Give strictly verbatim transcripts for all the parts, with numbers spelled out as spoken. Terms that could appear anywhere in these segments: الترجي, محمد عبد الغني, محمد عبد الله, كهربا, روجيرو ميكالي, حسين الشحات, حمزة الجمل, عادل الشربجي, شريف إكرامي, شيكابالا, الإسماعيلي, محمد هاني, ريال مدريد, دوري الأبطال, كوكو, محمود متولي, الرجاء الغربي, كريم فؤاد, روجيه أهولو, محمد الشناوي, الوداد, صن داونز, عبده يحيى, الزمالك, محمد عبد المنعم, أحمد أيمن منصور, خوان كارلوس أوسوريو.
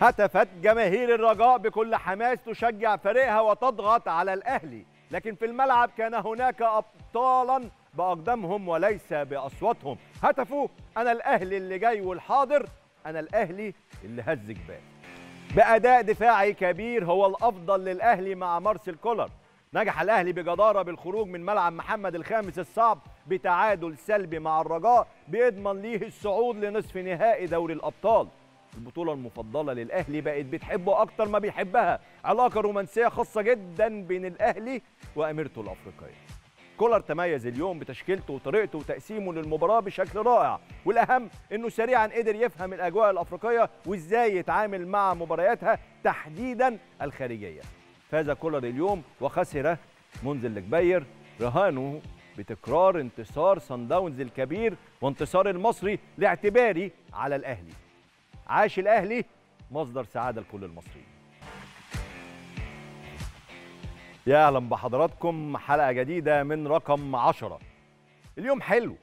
هتفت جماهير الرجاء بكل حماس تشجع فريقها وتضغط على الأهلي، لكن في الملعب كان هناك أبطالا بأقدامهم وليس بأصواتهم. هتفوا أنا الأهلي اللي جاي والحاضر، أنا الأهلي اللي هز جبال. بأداء دفاعي كبير هو الأفضل للأهلي مع مارسيل كولر، نجح الأهلي بجدارة بالخروج من ملعب محمد الخامس الصعب بتعادل سلبي مع الرجاء بيضمن ليه الصعود لنصف نهائي دوري الأبطال. البطولة المفضلة للأهلي بقت بتحبه أكتر ما بيحبها، علاقة رومانسية خاصة جدا بين الأهلي وأميرته الأفريقية. كولر تميز اليوم بتشكيلته وطريقته وتقسيمه للمباراة بشكل رائع، والأهم أنه سريعا قدر يفهم الأجواء الأفريقية وإزاي يتعامل مع مبارياتها تحديدا الخارجية. فاز كولر اليوم وخسر منذ الجبير، رهانه بتكرار انتصار صن داونز الكبير وانتصار المصري لاعتباري على الأهلي. عاش الأهلي، مصدر سعادة لكل المصريين. يا أهلا بحضراتكم، حلقة جديدة من رقم عشرة. اليوم حلو،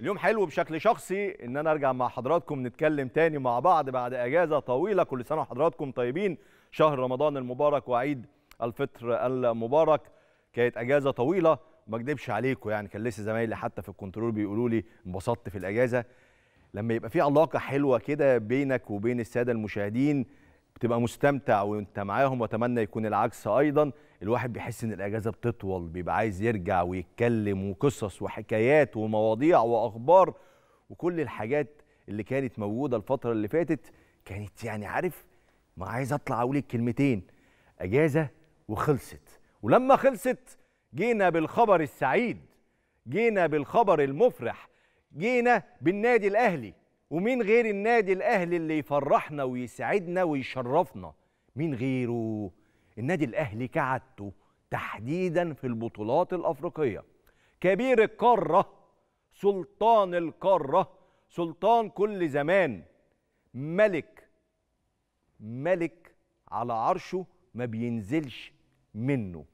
اليوم حلو بشكل شخصي إن أنا أرجع مع حضراتكم نتكلم تاني مع بعض بعد أجازة طويلة. كل سنة وحضراتكم طيبين، شهر رمضان المبارك وعيد الفطر المبارك. كانت أجازة طويلة ما أكدبش عليكم، يعني كان لسه زمايلي حتى في الكنترول بيقولوا لي انبسطت في الأجازة. لما يبقى في علاقة حلوة كده بينك وبين السادة المشاهدين بتبقى مستمتع وانت معاهم، واتمنى يكون العكس ايضا. الواحد بيحس ان الاجازه بتطول، بيبقى عايز يرجع ويتكلم، وقصص وحكايات ومواضيع واخبار وكل الحاجات اللي كانت موجوده الفتره اللي فاتت. كانت يعني عارف ما عايز اطلع اقول الكلمتين، اجازه وخلصت. ولما خلصت جينا بالخبر السعيد، جينا بالخبر المفرح، جينا بالنادي الاهلي. ومين غير النادي الأهلي اللي يفرحنا ويسعدنا ويشرفنا؟ مين غيره؟ النادي الأهلي كعادته تحديدا في البطولات الأفريقية، كبير القارة، سلطان القارة، سلطان كل زمان، ملك ملك على عرشه ما بينزلش منه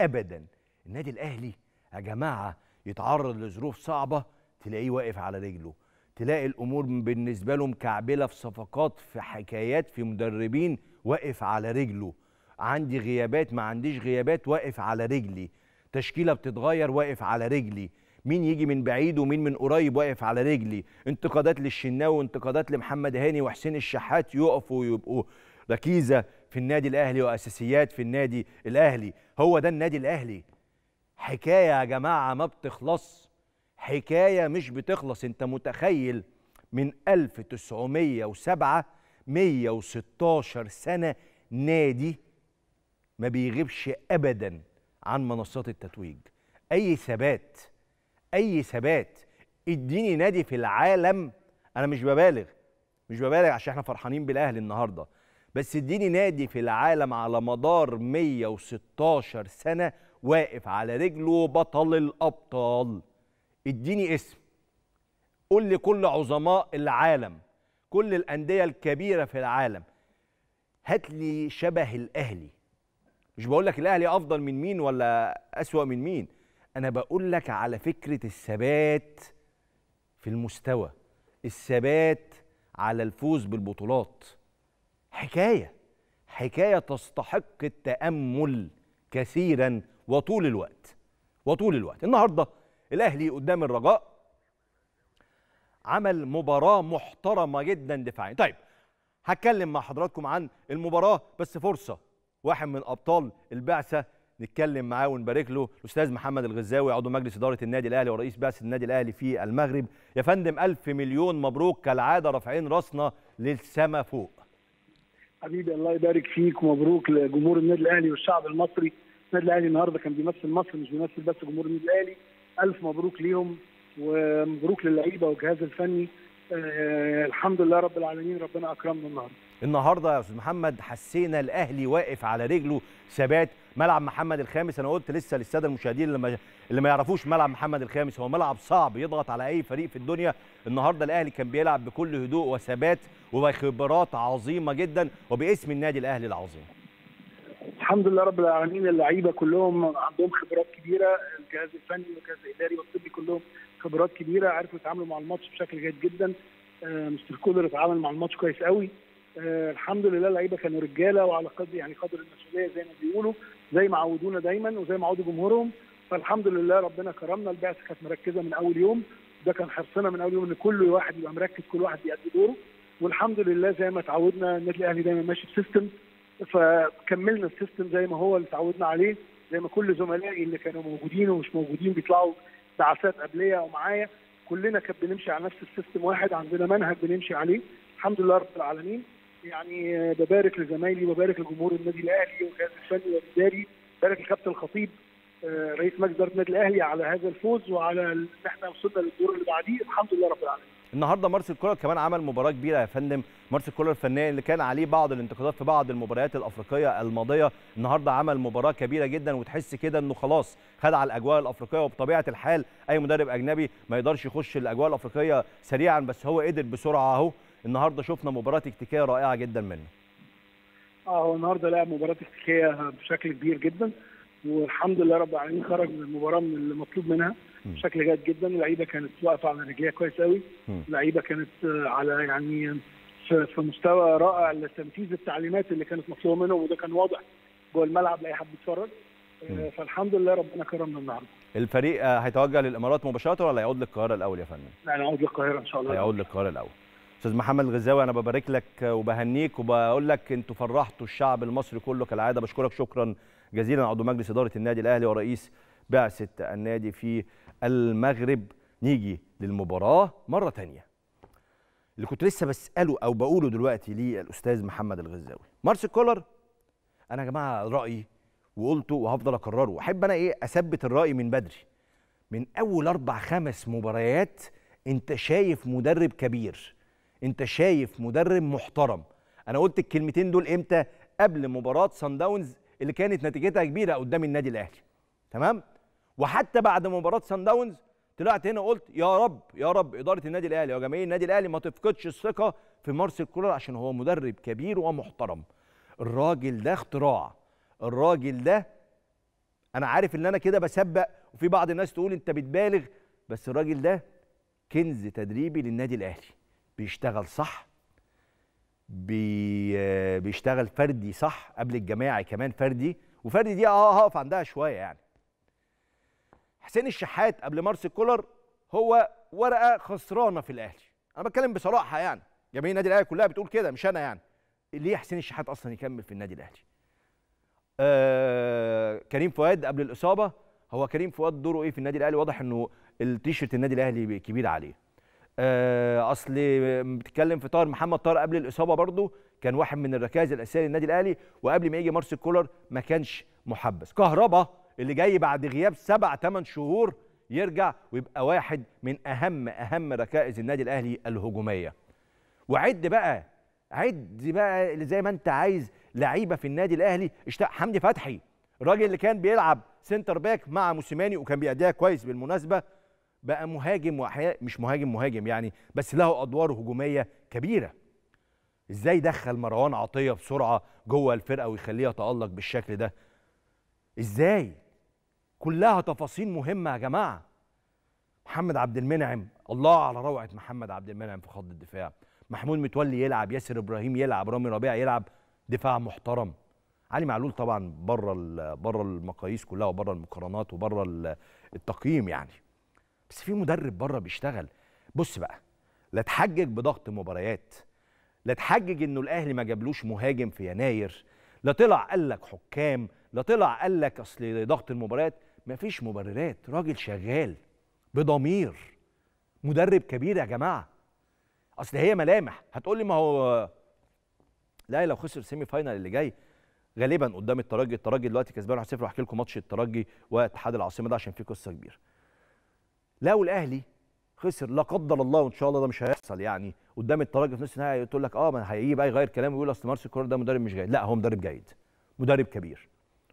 أبدا. النادي الأهلي يا جماعة يتعرض لظروف صعبة تلاقيه واقف على رجله، تلاقي الأمور بالنسبة له مكعبلة في صفقات، في حكايات، في مدربين، واقف على رجله. عندي غيابات ما عنديش غيابات، واقف على رجلي. تشكيلة بتتغير، واقف على رجلي. مين يجي من بعيد ومين من قريب، واقف على رجلي. انتقادات للشناوي وانتقادات لمحمد هاني وحسين الشحات يقفوا ويبقوا ركيزة في النادي الأهلي وأساسيات في النادي الأهلي. هو ده النادي الأهلي، حكاية يا جماعة ما بتخلص، حكاية مش بتخلص. انت متخيل من ألف تسعمية وسبعة مية وستاشر سنة نادي ما بيغيبش أبدا عن منصات التتويج. أي ثبات، أي ثبات. اديني نادي في العالم، أنا مش ببالغ مش ببالغ عشان احنا فرحانين بالأهلي النهاردة، بس اديني نادي في العالم على مدار مية وستاشر سنة واقف على رجله بطل الأبطال. اديني اسم، قول لي كل عظماء العالم، كل الأندية الكبيرة في العالم، هات لي شبه الأهلي. مش بقول لك الأهلي أفضل من مين ولا أسوأ من مين، أنا بقول لك على فكرة الثبات في المستوى، الثبات على الفوز بالبطولات. حكاية، حكاية تستحق التأمل كثيرا وطول الوقت وطول الوقت. النهارده الأهلي قدام الرجاء عمل مباراة محترمة جدا دفاعيا. طيب هتكلم مع حضراتكم عن المباراة، بس فرصة واحد من أبطال البعثة نتكلم معاه ونبارك له، الأستاذ محمد الغزاوي عضو مجلس إدارة النادي الأهلي ورئيس بعثة النادي الأهلي في المغرب. يا فندم ألف مليون مبروك، كالعادة رافعين راسنا للسما فوق. حبيبي الله يبارك فيك، ومبروك لجمهور النادي الأهلي والشعب المصري. النادي الأهلي النهارده كان بيمثل مصر، مش بيمثل بس جمهور النادي الأهلي. ألف مبروك ليهم ومبروك للعيبة والجهاز الفني. أه الحمد لله رب العالمين، ربنا أكرمنا النهارده. النهارده يا أستاذ محمد حسينا الأهلي واقف على رجله، ثبات. ملعب محمد الخامس، أنا قلت لسه للسادة المشاهدين اللي ما اللي ما يعرفوش ملعب محمد الخامس، هو ملعب صعب يضغط على أي فريق في الدنيا. النهارده الأهلي كان بيلعب بكل هدوء وثبات وخبرات عظيمة جدا وباسم النادي الأهلي العظيم. الحمد لله رب العالمين، اللعيبه كلهم عندهم خبرات كبيره، الجهاز الفني والجهاز الاداري والطبي كلهم خبرات كبيره، عرفوا يتعاملوا مع الماتش بشكل جيد جدا. مستر كولر اتعامل مع الماتش كويس قوي، آه الحمد لله اللعيبه كانوا رجاله وعلى قد يعني قدر المسؤوليه زي ما بيقولوا، زي ما عودونا دايما وزي ما عودوا جمهورهم، فالحمد لله ربنا كرمنا. البعثه كانت مركزه من اول يوم، ده كان حرصنا من اول يوم ان كل واحد يبقى مركز، كل واحد يأدي دوره، والحمد لله زي ما اتعودنا النادي الاهلي دايما ماشي بسيستم، فكملنا السيستم زي ما هو اللي اتعودنا عليه، زي ما كل زملائي اللي كانوا موجودين ومش موجودين بيطلعوا بعثات قبليه او معايا كلنا كان بنمشي على نفس السيستم واحد، عندنا منهج بنمشي عليه. الحمد لله رب العالمين. يعني ببارك لزمايلي وببارك لجمهور النادي الاهلي والجهاز الفني والاداري، بارك لكابتن الخطيب رئيس مجلس اداره النادي الاهلي على هذا الفوز وعلى ان احنا وصلنا للدور اللي بعديه، الحمد لله رب العالمين. النهارده مارسيل كولر كمان عمل مباراه كبيره يا فندم. مارسيل كولر فنان اللي كان عليه بعض الانتقادات في بعض المباريات الافريقيه الماضيه، النهارده عمل مباراه كبيره جدا وتحس كده انه خلاص خد على الاجواء الافريقيه، وبطبيعه الحال اي مدرب اجنبي ما يقدرش يخش الاجواء الافريقيه سريعا، بس هو قدر بسرعه اهو. النهارده شفنا مباراه تكتيكيه رائعه جدا منه. اه هو النهارده لعب مباراه تكتيكيه بشكل كبير جدا، والحمد لله رب العالمين خرج من المباراه من المطلوب منها بشكل جيد جدا. اللعيبه كانت واقفه على رجليها كويس قوي، اللعيبه كانت على يعني في مستوى رائع لتنفيذ التعليمات اللي كانت مطلوبه منهم، وده كان واضح جوه الملعب لاي حد بيتفرج، فالحمد لله ربنا كرمنا النهارده. الفريق هيتوجه للامارات مباشره ولا هيعود للقاهره الاول يا فندم؟ لا هيعود للقاهره ان شاء الله. هيعود للقاهره الاول. استاذ محمد الغزاوي انا ببارك لك وبهنيك وبقول لك انتوا فرحتوا الشعب المصري كله كالعاده، بشكرك شكرا جزيلا عضو مجلس اداره النادي الاهلي ورئيس بعثه النادي في المغرب. نيجي للمباراه مره ثانيه اللي كنت لسه بساله او بقوله دلوقتي للاستاذ محمد الغزاوي. مارسيل كولر انا يا جماعه رايي وقلته وهفضل اكرره، احب انا ايه اثبت الراي من بدري، من اول اربع خمس مباريات انت شايف مدرب كبير، انت شايف مدرب محترم. انا قلت الكلمتين دول امتى؟ قبل مباراه صن داونز اللي كانت نتيجتها كبيره قدام النادي الاهلي، تمام؟ وحتى بعد مباراه صن داونز طلعت هنا قلت يا رب يا رب اداره النادي الاهلي وجماهير النادي الاهلي ما تفقدش الثقه في مارسيل كولر عشان هو مدرب كبير ومحترم. الراجل ده اختراع، الراجل ده انا عارف ان انا كده بسبق وفي بعض الناس تقول انت بتبالغ، بس الراجل ده كنز تدريبي للنادي الاهلي. بيشتغل صح، بي... بيشتغل فردي صح قبل الجماعي كمان فردي، وفردي دي اه هقف عندها شويه. يعني حسين الشحات قبل مارسيل كولر هو ورقه خسرانه في الاهلي، انا بتكلم بصراحه يعني جماهير النادي الاهلي كلها بتقول كده مش انا، يعني ليه حسين الشحات اصلا يكمل في النادي الاهلي؟ آه كريم فؤاد قبل الاصابه، هو كريم فؤاد دوره ايه في النادي الاهلي؟ واضح انه التيشيرت النادي الاهلي كبير عليه. اصل بتتكلم في طاهر محمد، طاهر قبل الاصابه برضو كان واحد من الركائز الاساسيه للنادي الاهلي، وقبل ما يجي مارسيل كولر ما كانش محبس. كهربا اللي جاي بعد غياب سبع ثمان شهور يرجع ويبقى واحد من اهم اهم ركائز النادي الاهلي الهجوميه. وعد بقى عد بقى اللي زي ما انت عايز لعيبه في النادي الاهلي. اشتاق حمدي فتحي الراجل اللي كان بيلعب سنتر باك مع موسيماني وكان بيأديها كويس بالمناسبه، بقى مهاجم، واحيانا مش مهاجم مهاجم يعني، بس له ادوار هجوميه كبيره. ازاي دخل مروان عطيه بسرعه جوه الفرقه ويخليه يتالق بالشكل ده؟ ازاي؟ كلها تفاصيل مهمه يا جماعه. محمد عبد المنعم، الله على روعه محمد عبد المنعم في خط الدفاع. محمود متولي يلعب، ياسر ابراهيم يلعب، رامي ربيع يلعب، دفاع محترم. علي معلول طبعا بره بره المقاييس كلها وبره المقارنات وبره التقييم يعني، بس في مدرب بره بيشتغل. بص بقى، لا تحجج بضغط مباريات، لا تحجج انه الاهلي ما جابلوش مهاجم في يناير، لا طلع قال لك حكام، لا طلع قال لك اصل ضغط المباريات، مفيش مبررات. راجل شغال بضمير، مدرب كبير يا جماعه. اصل هي ملامح. هتقول لي ما هو لا، لو خسر سيمي فاينال اللي جاي غالبا قدام الترجي، الترجي دلوقتي كسبان واحد صفر، وهحكي لكم ماتش الترجي واتحاد العاصمه ده عشان فيه قصه كبيره. لو الاهلي خسر لا قدر الله، وان شاء الله ده مش هيحصل يعني، قدام الترجي في نص النهائي تقول لك اه ما هيجي بقى يغير كلامه ويقول اصل مارسيل كولر ده مدرب مش جيد. لا، هو مدرب جيد، مدرب كبير،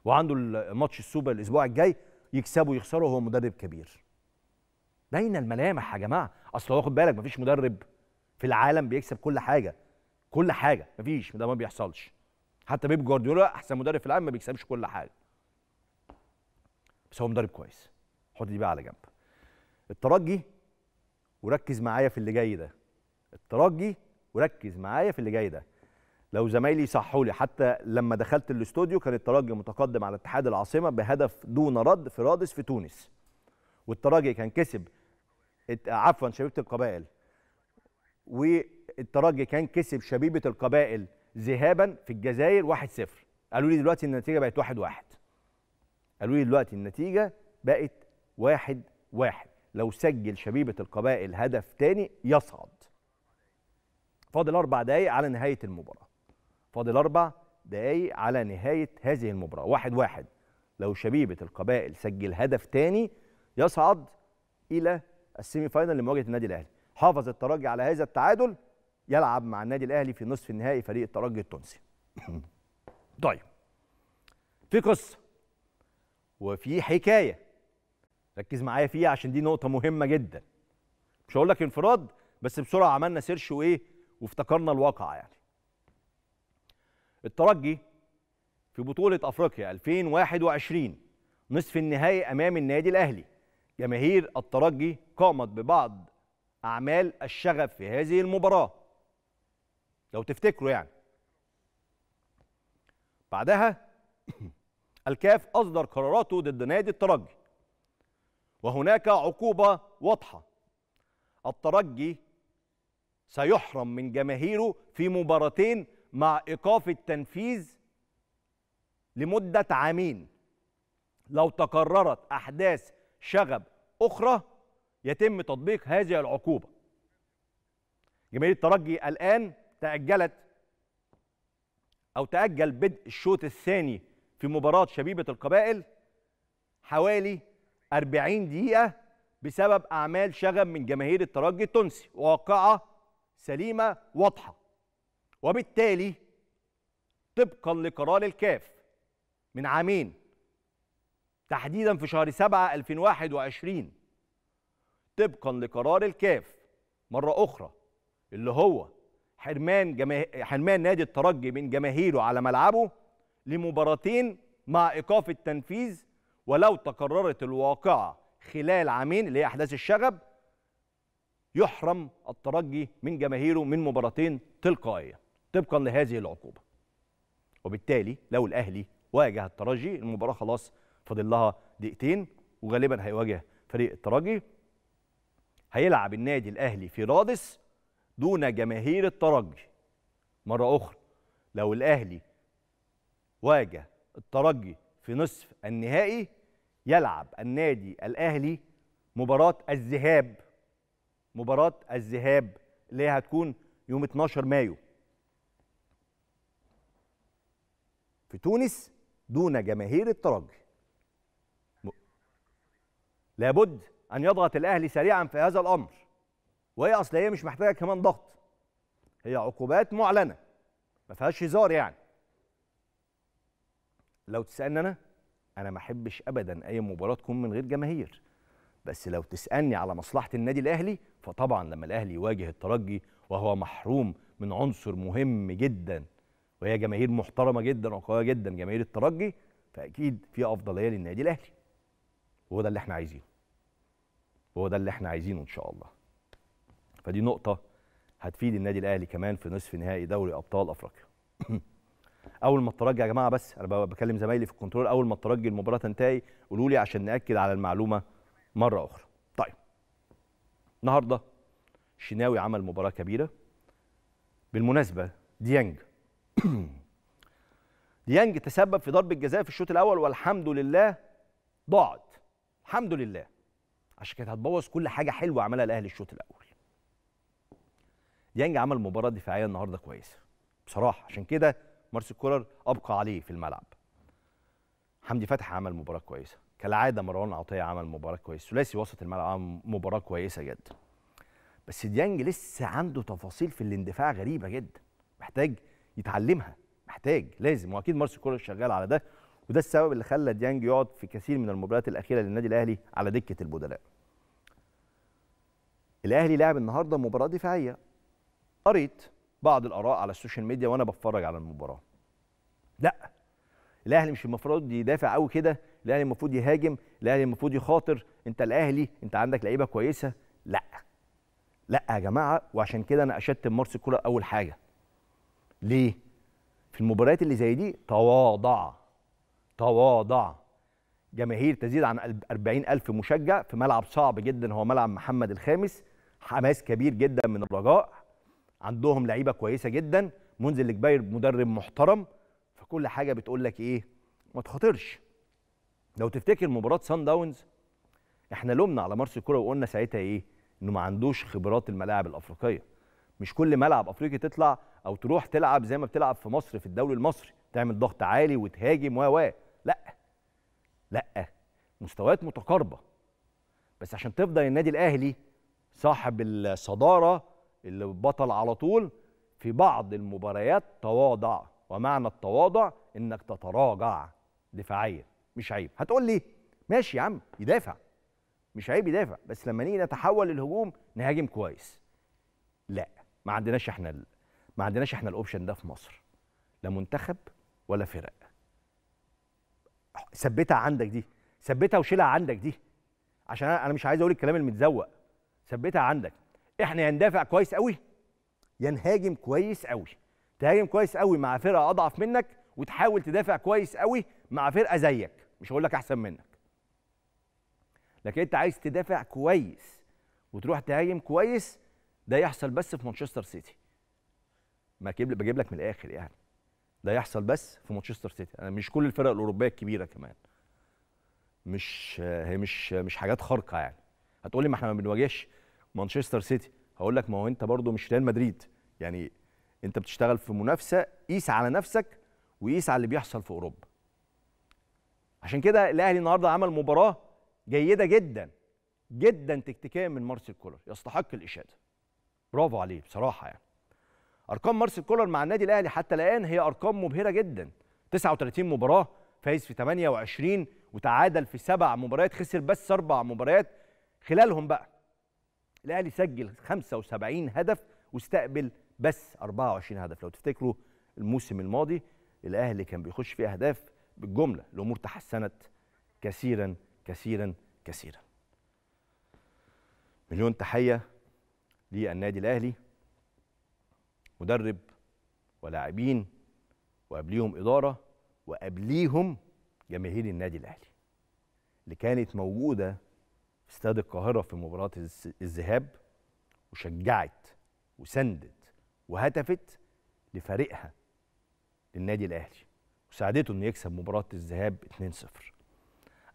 وعنده الماتش السوبر الاسبوع الجاي، يكسبه يخسره هو مدرب كبير. باين الملامح يا جماعه. اصل هو خد بالك ما فيش مدرب في العالم بيكسب كل حاجه، كل حاجه ما فيش، ده ما بيحصلش. حتى بيب جوارديولا احسن مدرب في العالم ما بيكسبش كل حاجه، بس هو مدرب كويس. حط دي بقى على جنب. الترجي، وركز معايا في اللي جاي ده، الترجي وركز معايا في اللي جاي ده. لو زمايلي صحوا لي، حتى لما دخلت الاستوديو كان الترجي متقدم على اتحاد العاصمه بهدف دون رد في رادس في تونس، والترجي كان كسب عفوا شبيبه القبائل، والترجي كان كسب شبيبه القبائل ذهابا في الجزائر واحد صفر. قالوا لي دلوقتي النتيجه بقت واحد واحد. قالوا لي دلوقتي النتيجه بقت واحد واحد، لو سجل شبيبه القبائل هدف تاني يصعد. فاضل اربع دقائق على نهايه المباراه. فاضل اربع دقائق على نهايه هذه المباراه، واحد واحد. لو شبيبه القبائل سجل هدف تاني يصعد الى السيمي فاينال لمواجهه النادي الاهلي. حافظ الترجي على هذا التعادل، يلعب مع النادي الاهلي في نصف النهائي فريق الترجي التونسي. طيب، في قصه وفي حكايه، ركز معايا فيها عشان دي نقطه مهمه جدا. مش هقول لك انفراد، بس بسرعه عملنا سيرش وايه وافتكرنا الواقع. يعني الترجي في بطوله افريقيا ألفين وواحد وعشرين نصف النهائي امام النادي الاهلي. جماهير الترجي قامت ببعض اعمال الشغب في هذه المباراه لو تفتكروا. يعني بعدها الكاف اصدر قراراته ضد نادي الترجي، وهناك عقوبه واضحه، الترجي سيحرم من جماهيره في مباراتين مع ايقاف التنفيذ لمده عامين. لو تكررت احداث شغب اخرى يتم تطبيق هذه العقوبه. جماهير الترجي الان تاجلت او تاجل بدء الشوط الثاني في مباراه شبيبه القبائل حوالي أربعين دقيقه بسبب اعمال شغب من جماهير الترجي التونسي، واقعه سليمه واضحه. وبالتالي طبقا لقرار الكاف من عامين تحديدا في شهر سبعة ألفين وواحد وعشرين، طبقا لقرار الكاف مره اخرى اللي هو حرمان جما... حرمان نادي الترجي من جماهيره على ملعبه لمباراتين مع ايقاف التنفيذ، ولو تكررت الواقعه خلال عامين اللي هي احداث الشغب يحرم الترجي من جماهيره من مباراتين تلقائيا طبقا لهذه العقوبه. وبالتالي لو الاهلي واجه الترجي المباراه خلاص فاضل لها دقيقتين، وغالبا هيواجه فريق الترجي. هيلعب النادي الاهلي في رادس دون جماهير الترجي مره اخرى. لو الاهلي واجه الترجي في نصف النهائي يلعب النادي الاهلي مباراه الذهاب، مباراه الذهاب اللي هتكون يوم اتناشر مايو في تونس دون جماهير الترجي. لابد أن يضغط الأهلي سريعا في هذا الأمر، وهي أصل هي مش محتاجة كمان ضغط، هي عقوبات معلنة ما فيهاش هزار. يعني لو تسألني أنا، أنا ما أحبش أبدا أي مباراة تكون من غير جماهير، بس لو تسألني على مصلحة النادي الأهلي فطبعا لما الأهلي يواجه الترجي وهو محروم من عنصر مهم جدا، وهي جماهير محترمة جدا وقوية جدا جماهير الترجي، فأكيد في أفضلية للنادي الأهلي. وهو ده اللي احنا عايزينه، وهو ده اللي احنا عايزينه ان شاء الله. فدي نقطة هتفيد النادي الاهلي كمان في نصف نهائي دوري ابطال افريقيا. اول ما الترجي يا جماعة، بس انا بكلم زمايلي في الكنترول، اول ما الترجي المباراة تنتهي قولوا لي عشان نأكد على المعلومة مرة أخرى. طيب، النهارده الشناوي عمل مباراة كبيرة. بالمناسبة ديانج ديانج تسبب في ضربة جزاء في الشوط الأول، والحمد لله ضاعت، الحمد لله، عشان كانت هتبوظ كل حاجه حلوه عملها الاهلي الشوط الاول. ديانج عمل مباراه دفاعيه النهارده كويسه بصراحه، عشان كده مارسيل كولر ابقى عليه في الملعب. حمدي فتحي عمل مباراه كويسه كالعاده، مروان عطية عمل مباراه كويسه، ثلاثي وسط الملعب عمل مباراه كويسه جدا. بس ديانج لسه عنده تفاصيل في الاندفاع غريبه جدا، محتاج يتعلمها، محتاج لازم، واكيد مارسيل كولر شغال على ده، وده السبب اللي خلى ديانج يقعد في كثير من المباريات الاخيره للنادي الاهلي على دكه البدلاء. الاهلي لعب النهارده مباراه دفاعيه. قريت بعض الاراء على السوشيال ميديا وانا بتفرج على المباراه. لا، الاهلي مش المفروض يدافع قوي كده، الاهلي المفروض يهاجم، الاهلي المفروض يخاطر، انت الاهلي انت عندك لعيبه كويسه. لا لا يا جماعه، وعشان كده انا اشتم مارسيل كولر اول حاجه. ليه؟ في المباريات اللي زي دي تواضع تواضع. جماهير تزيد عن أربعين ألف مشجع في ملعب صعب جدا هو ملعب محمد الخامس. حماس كبير جدا من الرجاء، عندهم لعيبه كويسه جدا، منزل الجباير مدرب محترم، فكل حاجه بتقول لك ايه ما تخاطرش. لو تفتكر مباراه صن داونز احنا لومنا على مارسيل كولر وقلنا ساعتها ايه، انه ما عندوش خبرات الملاعب الافريقيه. مش كل ملعب افريقي تطلع او تروح تلعب زي ما بتلعب في مصر في الدوري المصري، تعمل ضغط عالي وتهاجم و لا لا مستويات متقاربه. بس عشان تفضل النادي الاهلي صاحب الصداره اللي بطل على طول، في بعض المباريات تواضع، ومعنى التواضع انك تتراجع دفاعيا. مش عيب. هتقول لي ماشي يا عم يدافع، مش عيب يدافع، بس لما نيجي نتحول للهجوم نهاجم كويس. لا، ما عندناش احنا ال... ما عندناش احنا الاوبشن ده في مصر، لا منتخب ولا فرق. ثبتها عندك دي، ثبتها وشيلها عندك دي، عشان انا مش عايز اقول الكلام المتزوق. ثبتها عندك، احنا يا ندافع كويس قوي يا نهاجم كويس قوي. تهاجم كويس قوي مع فرقه اضعف منك، وتحاول تدافع كويس قوي مع فرقه زيك، مش هقول لك احسن منك، لكن انت عايز تدافع كويس وتروح تهاجم كويس. ده يحصل بس في مانشستر سيتي. ما بجيب لك من الاخر يعني، ده يحصل بس في مانشستر سيتي. انا مش كل الفرق الاوروبيه الكبيره كمان، مش هي مش مش حاجات خارقه يعني. هتقول لي ما احنا ما بنواجهش مانشستر سيتي، هقول لك ما هو انت برضو مش ريال مدريد يعني، انت بتشتغل في منافسه. قيس على نفسك وقيس على اللي بيحصل في اوروبا. عشان كده الاهلي النهارده عمل مباراه جيده جدا جدا تكتيكيا من مارسيل كولر، يستحق الاشاده، برافو عليه بصراحه يعني. ارقام مارسيل كولر مع النادي الاهلي حتى الان هي ارقام مبهره جدا، تسعة وثلاثين مباراه، فايز في ثمانية وعشرين، وتعادل في سبع مباريات، خسر بس اربع مباريات. خلالهم بقى الاهلي سجل خمسة وسبعين هدف واستقبل بس أربعة وعشرين هدف. لو تفتكروا الموسم الماضي الاهلي كان بيخش في اهداف بالجمله. الامور تحسنت كثيرا كثيرا كثيرا. مليون تحيه للنادي الاهلي، مدرب ولاعبين وقبليهم اداره وقبليهم جماهير النادي الاهلي اللي كانت موجوده في استاد القاهره في مباراه الذهاب وشجعت وسندت وهتفت لفريقها للنادي الاهلي وساعدته انه يكسب مباراه الذهاب اتنين صفر.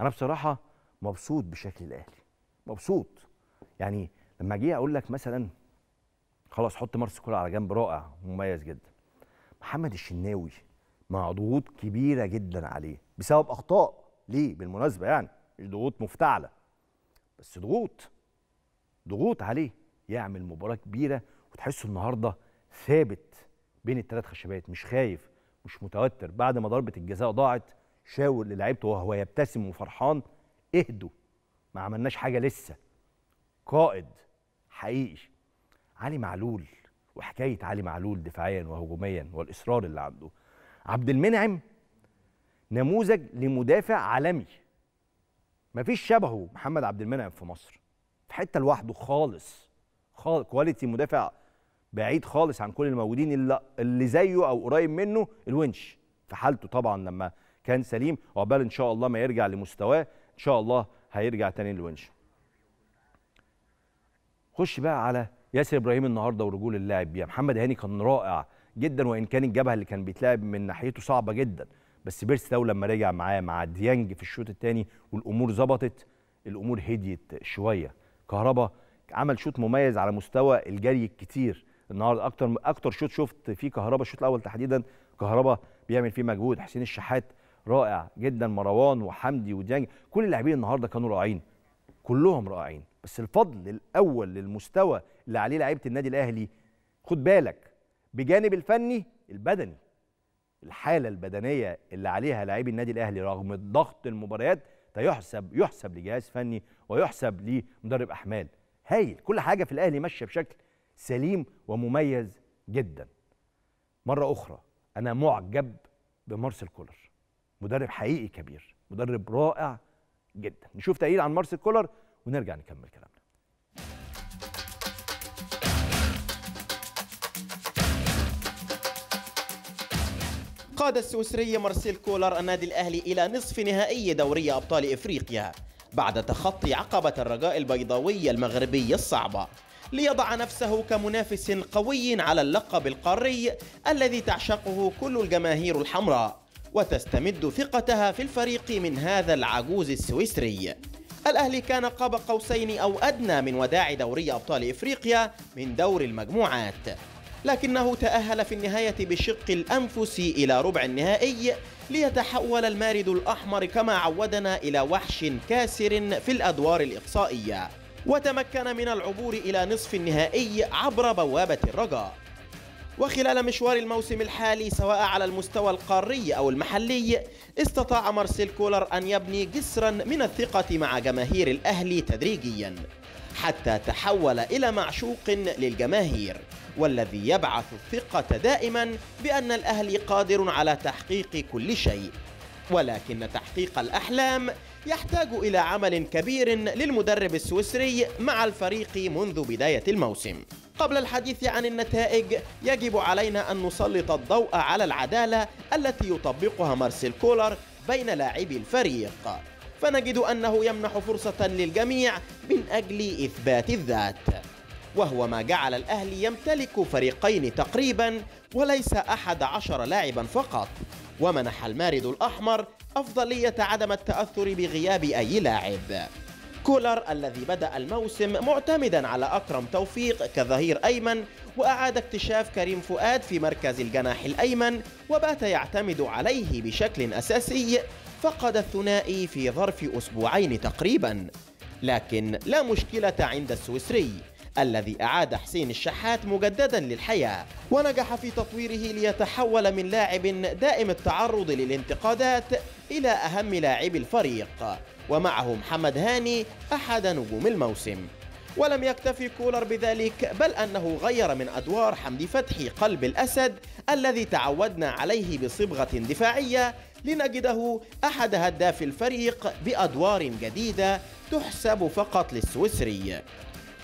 انا بصراحه مبسوط بشكل الاهلي، مبسوط يعني. لما اجي اقول لك مثلا خلاص حط مارسيل كولر على جنب، رائع ومميز جدا، محمد الشناوي مع ضغوط كبيره جدا عليه بسبب اخطاء ليه بالمناسبه يعني، مش ضغوط مفتعله بس ضغوط ضغوط عليه، يعمل مباراه كبيره وتحسه النهارده ثابت بين الثلاث خشبات، مش خايف مش متوتر. بعد ما ضربه الجزاء ضاعت شاور للاعيبته وهو يبتسم وفرحان، اهدوا ما عملناش حاجه لسه. قائد حقيقي. علي معلول وحكايه علي معلول دفاعيا وهجوميا والاصرار اللي عنده. عبد المنعم نموذج لمدافع عالمي، مفيش شبهه. محمد عبد المنعم في مصر في حته لوحده خالص خالص، كواليتي مدافع بعيد خالص عن كل الموجودين. اللي, اللي زيه او قريب منه الونش في حالته طبعا لما كان سليم، وعقبال ان شاء الله ما يرجع لمستواه، ان شاء الله هيرجع تاني الونش. خش بقى على ياسر ابراهيم النهارده ورجول اللاعب بيها. محمد هاني كان رائع جدا، وان كان الجبهه اللي كان بيتلعب من ناحيته صعبه جدا، بس بيرسي تاو لما رجع معاه مع ديانج في الشوط الثاني والامور ظبطت، الامور هديت شويه. كهربا عمل شوط مميز على مستوى الجري الكتير النهارده، اكتر اكتر شوط شفت فيه كهربا، الشوط الاول تحديدا كهربا بيعمل فيه مجهود. حسين الشحات رائع جدا، مروان وحمدي وديانج، كل اللاعبين النهارده كانوا رائعين، كلهم رائعين. بس الفضل الاول للمستوى اللي عليه لعيبه النادي الاهلي، خد بالك بجانب الفني البدني، الحاله البدنيه اللي عليها لاعبي النادي الاهلي رغم الضغط المباريات ده يحسب يحسب لجهاز فني ويحسب لمدرب احمال هايل. كل حاجه في الاهلي ماشيه بشكل سليم ومميز جدا. مره اخرى انا معجب بمارسيل كولر، مدرب حقيقي كبير، مدرب رائع جدا. نشوف تقرير عن مارسيل كولر ونرجع نكمل كلامنا. قاد السويسري مارسيل كولر النادي الأهلي إلى نصف نهائي دوري أبطال إفريقيا بعد تخطي عقبة الرجاء البيضاوي المغربي الصعبة، ليضع نفسه كمنافس قوي على اللقب القاري الذي تعشقه كل الجماهير الحمراء وتستمد ثقتها في الفريق من هذا العجوز السويسري. الأهلي كان قاب قوسين أو أدنى من وداع دوري أبطال إفريقيا من دور المجموعات، لكنه تأهل في النهاية بشق الأنفس إلى ربع النهائي ليتحول المارد الأحمر كما عودنا إلى وحش كاسر في الأدوار الإقصائية، وتمكن من العبور إلى نصف النهائي عبر بوابة الرجاء. وخلال مشوار الموسم الحالي سواء على المستوى القاري أو المحلي، استطاع مارسيل كولر أن يبني جسرا من الثقة مع جماهير الأهلي تدريجيا حتى تحول إلى معشوق للجماهير، والذي يبعث الثقة دائما بأن الأهلي قادر على تحقيق كل شيء، ولكن تحقيق الأحلام يحتاج إلى عمل كبير للمدرب السويسري مع الفريق منذ بداية الموسم. قبل الحديث عن النتائج يجب علينا أن نسلط الضوء على العدالة التي يطبقها مارسيل كولر بين لاعبي الفريق، فنجد أنه يمنح فرصة للجميع من أجل إثبات الذات، وهو ما جعل الأهلي يمتلك فريقين تقريبا وليس أحد عشر لاعبا فقط، ومنح المارد الأحمر أفضلية عدم التأثر بغياب أي لاعب. كولر الذي بدأ الموسم معتمدا على أكرم توفيق كظهير أيمن، وأعاد اكتشاف كريم فؤاد في مركز الجناح الأيمن وبات يعتمد عليه بشكل أساسي، فقد الثنائي في ظرف أسبوعين تقريبا، لكن لا مشكلة عند السويسري الذي أعاد حسين الشحات مجددا للحياة ونجح في تطويره ليتحول من لاعب دائم التعرض للانتقادات إلى أهم لاعبي الفريق، ومعه محمد هاني أحد نجوم الموسم. ولم يكتفي كولر بذلك، بل أنه غير من أدوار حمدي فتحي قلب الأسد الذي تعودنا عليه بصبغة دفاعية لنجده أحد هداف الفريق بأدوار جديدة تحسب فقط للسويسري.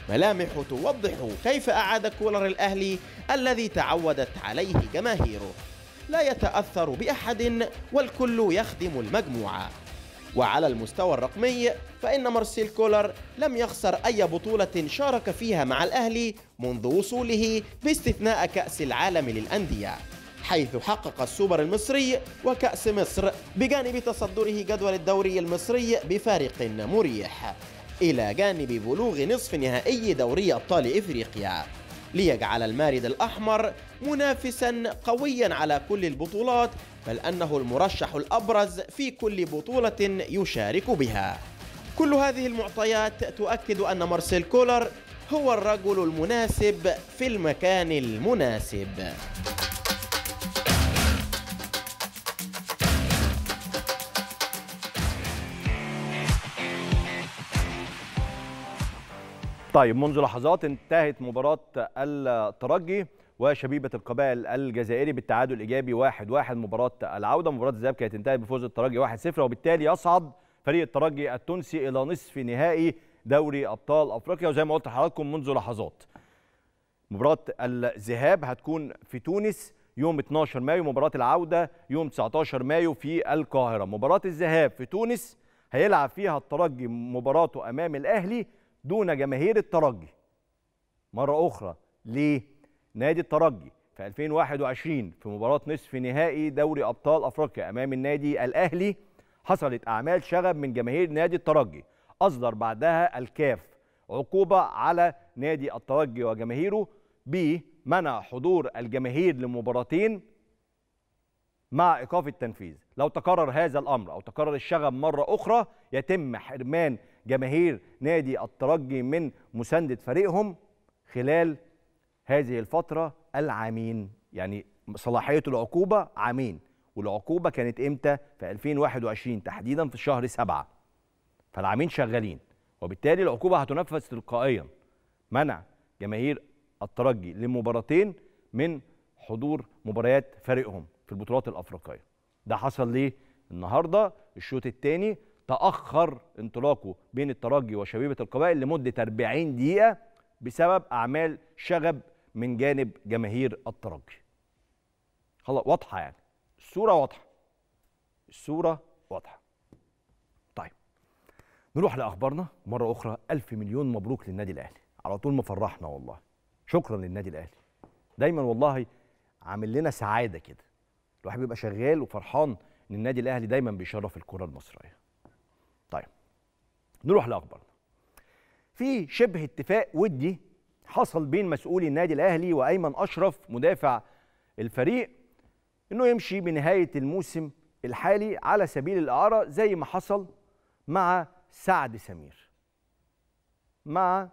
ملامح توضح كيف أعاد كولر الأهلي الذي تعودت عليه جماهيره، لا يتأثر بأحد والكل يخدم المجموعة. وعلى المستوى الرقمي فإن مارسيل كولر لم يخسر أي بطولة شارك فيها مع الأهلي منذ وصوله باستثناء كأس العالم للأندية، حيث حقق السوبر المصري وكأس مصر بجانب تصدره جدول الدوري المصري بفارق مريح، إلى جانب بلوغ نصف نهائي دوري أبطال إفريقيا، ليجعل المارد الأحمر منافسا قويا على كل البطولات، بل أنه المرشح الأبرز في كل بطولة يشارك بها. كل هذه المعطيات تؤكد أن مارسيل كولر هو الرجل المناسب في المكان المناسب. طيب، منذ لحظات انتهت مباراة الترجي وشبيبة القبائل الجزائري بالتعادل الإيجابي واحد واحد. مباراة العودة، مباراة الذهاب كانت انتهت بفوز الترجي واحد صفر، وبالتالي يصعد فريق الترجي التونسي إلى نصف نهائي دوري أبطال أفريقيا. وزي ما قلت لحضراتكم منذ لحظات، مباراة الذهاب هتكون في تونس يوم اثني عشر مايو، مباراة العودة يوم تسعة عشر مايو في القاهرة. مباراة الذهاب في تونس هيلعب فيها الترجي مباراته أمام الأهلي دون جماهير الترجي مرة أخرى. ليه؟ نادي الترجي في ألفين وواحد وعشرين في مباراة نصف نهائي دوري أبطال أفريقيا أمام النادي الأهلي حصلت أعمال شغب من جماهير نادي الترجي، أصدر بعدها الكاف عقوبة على نادي الترجي وجماهيره بمنع حضور الجماهير لمباراتين مع إيقاف التنفيذ. لو تكرر هذا الأمر أو تكرر الشغب مرة أخرى يتم حرمان جماهير نادي الترجي من مساندة فريقهم خلال هذه الفترة العامين، يعني صلاحية العقوبة عامين، والعقوبة كانت إمتى؟ في ألفين وواحد وعشرين تحديدا في شهر سبعة، فالعامين شغالين، وبالتالي العقوبة هتنفذ تلقائيا، منع جماهير الترجي لمباراتين من حضور مباريات فريقهم في البطولات الأفريقية. ده حصل ليه؟ النهاردة الشوط الثاني تأخر انطلاقه بين الترجي وشبيبة القبائل لمدة أربعين دقيقة بسبب أعمال شغب من جانب جماهير الترجي. خلاص واضحة يعني. الصورة واضحة. الصورة واضحة. طيب نروح لأخبارنا مرة أخرى. ألف مليون مبروك للنادي الأهلي، على طول ما فرحنا والله. شكرا للنادي الأهلي دايما والله، عامل لنا سعادة كده. الواحد بيبقى شغال وفرحان إن النادي الأهلي دايما بيشرف الكرة المصرية. طيب نروح لأخبارنا. في شبه اتفاق ودي حصل بين مسؤولي النادي الأهلي وأيمن أشرف مدافع الفريق إنه يمشي بنهاية الموسم الحالي على سبيل الإعارة، زي ما حصل مع سعد سمير، مع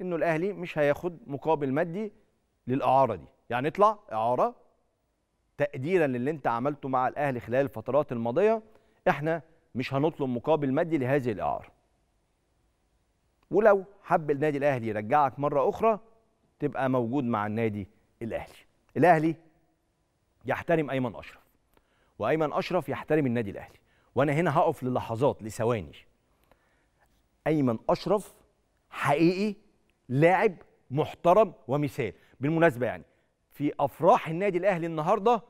إنه الأهلي مش هياخد مقابل مادي للإعارة دي. يعني اطلع إعارة تقديرا للي أنت عملته مع الأهلي خلال الفترات الماضية، إحنا مش هنطلب مقابل مادي لهذه الإعارة، ولو حب النادي الأهلي يرجعك مرة أخرى تبقى موجود مع النادي الأهلي. الأهلي يحترم أيمن أشرف وأيمن أشرف يحترم النادي الأهلي، وأنا هنا هقف للحظات لثواني. أيمن أشرف حقيقي لاعب محترم ومثال. بالمناسبة يعني في أفراح النادي الأهلي النهاردة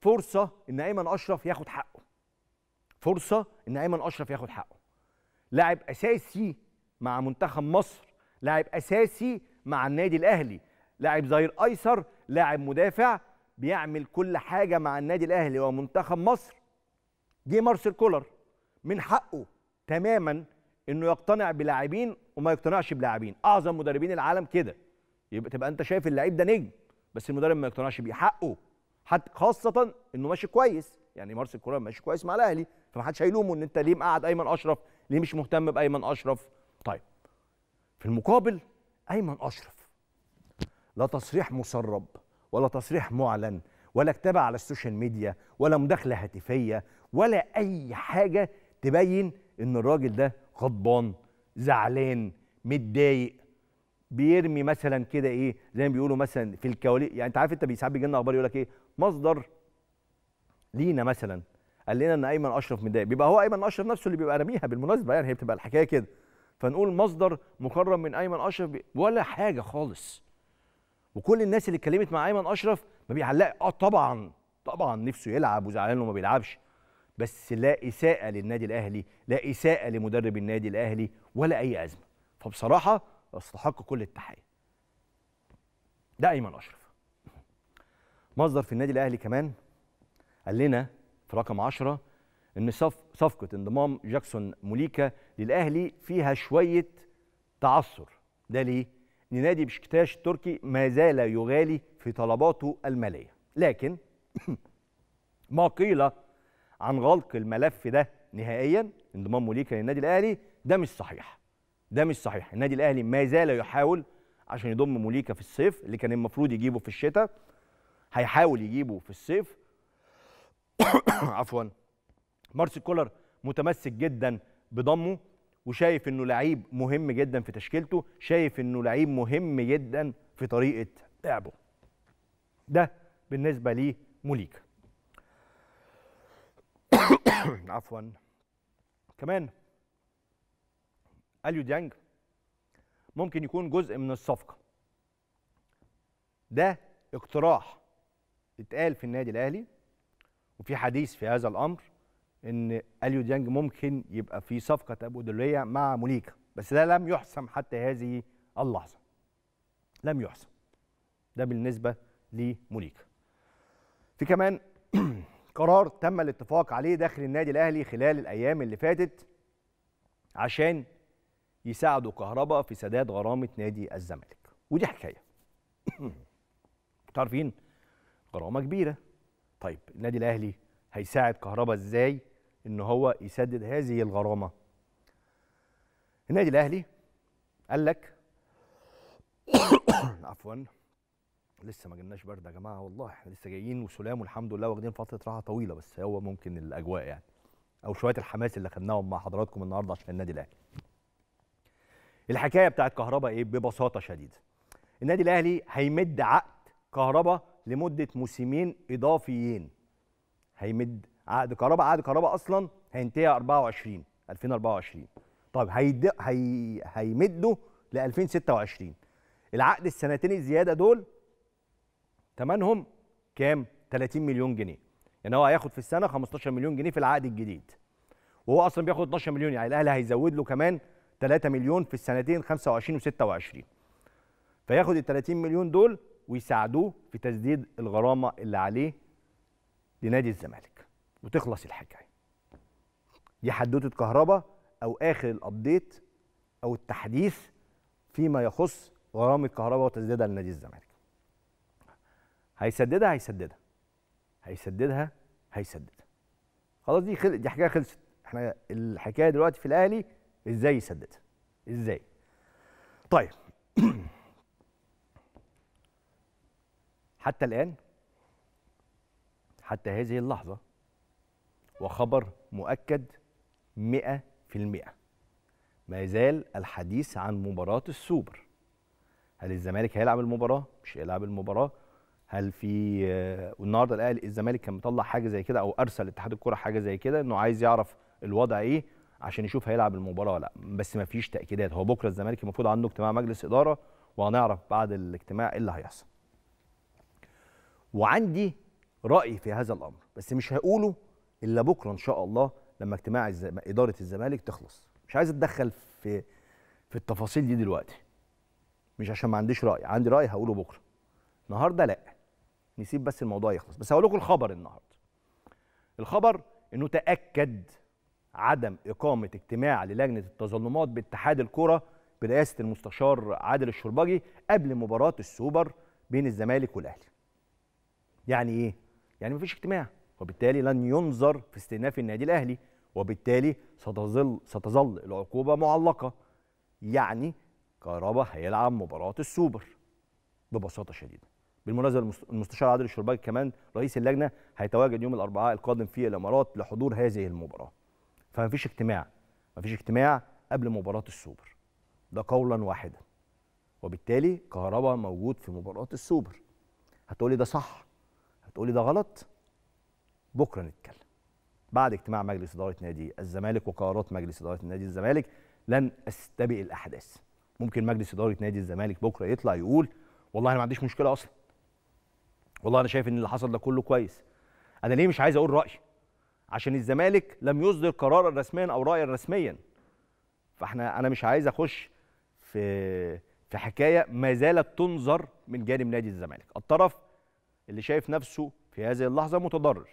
فرصة إن أيمن أشرف ياخد حقه، فرصة إن أيمن أشرف ياخد حقه. لاعب أساسي مع منتخب مصر، لاعب أساسي مع النادي الأهلي، لاعب ظهير أيسر، لاعب مدافع، بيعمل كل حاجة مع النادي الأهلي ومنتخب مصر. جه مارسيل كولر، من حقه تماما إنه يقتنع بلاعبين وما يقتنعش بلاعبين. أعظم مدربين العالم كده، يبقى تبقى أنت شايف اللعيب ده نجم بس المدرب ما يقتنعش بيه، حقه. حتى خاصة إنه ماشي كويس، يعني مارسيل كولر ماشي كويس مع الأهلي، فمحدش هيلومه إن أنت ليه مقعد أيمن أشرف، ليه مش مهتم بأيمن أشرف. طيب في المقابل أيمن أشرف لا تصريح مسرب ولا تصريح معلن ولا كتابة على السوشيال ميديا ولا مداخلة هاتفية ولا أي حاجة تبين إن الراجل ده غضبان، زعلان، متضايق، بيرمي مثلا كده إيه زي ما بيقولوا مثلا في الكواليس. يعني أنت عارف أنت ساعات بيجي لنا أخبار يقول لك إيه مصدر لينا مثلا قال لنا إن أيمن أشرف متضايق، بيبقى هو أيمن أشرف نفسه اللي بيبقى راميها. بالمناسبة يعني هي بتبقى الحكاية كده، فنقول مصدر مكرم من أيمن أشرف، ولا حاجة خالص. وكل الناس اللي اتكلمت مع أيمن أشرف ما بيعلق. اه طبعا طبعا نفسه يلعب وزعلان وما بيلعبش، بس لا إساءة للنادي الأهلي، لا إساءة لمدرب النادي الأهلي ولا أي أزمة. فبصراحة استحق كل التحية. ده أيمن أشرف. مصدر في النادي الأهلي كمان قال لنا في رقم عشرة إن صف صفقة انضمام جاكسون موليكا للأهلي فيها شوية تعثر. ده ليه؟ إن نادي بشكتاش التركي ما زال يغالي في طلباته المالية، لكن ما قيل عن غلق الملف ده نهائيا، انضمام موليكا للنادي الأهلي ده مش صحيح. ده مش صحيح، النادي الأهلي ما زال يحاول عشان يضم موليكا في الصيف، اللي كان المفروض يجيبه في الشتاء هيحاول يجيبه في الصيف. عفوا. مارسيل كولر متمسك جدا بضمه وشايف انه لعيب مهم جدا في تشكيلته، شايف انه لعيب مهم جدا في طريقه لعبه. ده بالنسبه ليه موليكا. عفوا. كمان أليو ديانج ممكن يكون جزء من الصفقه. ده اقتراح اتقال في النادي الاهلي وفي حديث في هذا الامر، ان أليو ديانج ممكن يبقى في صفقه تبادليه مع موليكا، بس ده لم يحسم حتى هذه اللحظه. لم يحسم. ده بالنسبه لموليكا. في كمان قرار تم الاتفاق عليه داخل النادي الاهلي خلال الايام اللي فاتت عشان يساعدوا كهربا في سداد غرامه نادي الزمالك، ودي حكايه. انتوا عارفين غرامه كبيره. طيب النادي الاهلي هيساعد كهربا ازاي ان هو يسدد هذه الغرامه؟ النادي الاهلي قال لك عفوا لسه ما جالناش برد يا جماعه والله، احنا لسه جايين وسلام والحمد لله، واخدين فتره راحه طويله، بس هو ممكن الاجواء يعني او شويه الحماس اللي خدناهم مع حضراتكم النهارده عشان النادي الاهلي. الحكايه بتاعت كهربا ايه ببساطه شديده؟ النادي الاهلي هيمد عقد كهربا لمده موسمين اضافيين. هيمد عقد كهربا، عقد كهربا اصلا هينتهي أربعة وعشرين ألفين وأربعة وعشرين. طيب هيد... هي... هيمده ل ألفين وستة وعشرين. العقد السنتين الزياده دول ثمنهم كام؟ ثلاثين مليون جنيه. يعني هو هياخد في السنه خمستاشر مليون جنيه في العقد الجديد، وهو اصلا بياخد اتناشر مليون، يعني الاهلي هيزود له كمان تلاتة مليون في السنتين خمسة وعشرين وستة وعشرين، فياخد ال تلاتين مليون دول ويساعدوه في تسديد الغرامه اللي عليه لنادي الزمالك وتخلص الحكايه. دي حدوته كهربا او اخر الابديت او التحديث فيما يخص غرامه كهربا وتسديدها لنادي الزمالك. هيسددها هيسددها هيسددها هيسددها خلاص، دي خل... دي حكايه خلصت. احنا الحكايه دلوقتي في الاهلي ازاي يسددها، ازاي. طيب حتى الان، حتى هذه اللحظه، وخبر مؤكد مئة في المئة، ما زال الحديث عن مباراة السوبر. هل الزمالك هيلعب المباراة؟ مش هيلعب المباراة؟ هل في والنهارده الاهلي الزمالك كان مطلع حاجة زي كده، أو أرسل اتحاد الكرة حاجة زي كده إنه عايز يعرف الوضع إيه عشان يشوف هيلعب المباراة ولا لأ، بس ما فيش تأكيدات. هو بكرة الزمالك المفروض عنده اجتماع مجلس إدارة وهنعرف بعد الاجتماع إيه اللي هيحصل. وعندي رأي في هذا الأمر بس مش هقوله إلا بكرة إن شاء الله لما اجتماع إدارة الزمالك تخلص. مش عايز اتدخل في في التفاصيل دي دلوقتي، مش عشان ما عنديش راي، عندي راي هقوله بكره. النهارده لا، نسيب بس الموضوع يخلص. بس هقول لكم الخبر النهارده. الخبر انه تاكد عدم اقامه اجتماع للجنه التظلمات باتحاد الكره برئاسه المستشار عادل الشربجي قبل مباراه السوبر بين الزمالك والاهلي. يعني ايه؟ يعني مفيش اجتماع، وبالتالي لن ينظر في استئناف النادي الاهلي، وبالتالي ستظل ستظل العقوبه معلقه. يعني كهربا هيلعب مباراه السوبر ببساطه شديده. بالمناسبه المستشار عادل الشربجي كمان رئيس اللجنه هيتواجد يوم الاربعاء القادم في الامارات لحضور هذه المباراه. فمفيش اجتماع، مفيش اجتماع قبل مباراه السوبر، ده قولا واحدا، وبالتالي كهربا موجود في مباراه السوبر. هتقولي ده صح، هتقولي ده غلط، بكره نتكلم بعد اجتماع مجلس إدارة نادي الزمالك وقرارات مجلس إدارة نادي الزمالك. لن أستبق الأحداث. ممكن مجلس إدارة نادي الزمالك بكرة يطلع يقول والله أنا ما عنديش مشكلة أصلا، والله أنا شايف إن اللي حصل ده كله كويس. أنا ليه مش عايز أقول رأيي؟ عشان الزمالك لم يصدر قرارا رسميا أو رأيا رسميا، فاحنا أنا مش عايز أخش في في حكاية ما زالت تنظر من جانب نادي الزمالك. الطرف اللي شايف نفسه في هذه اللحظة متضرر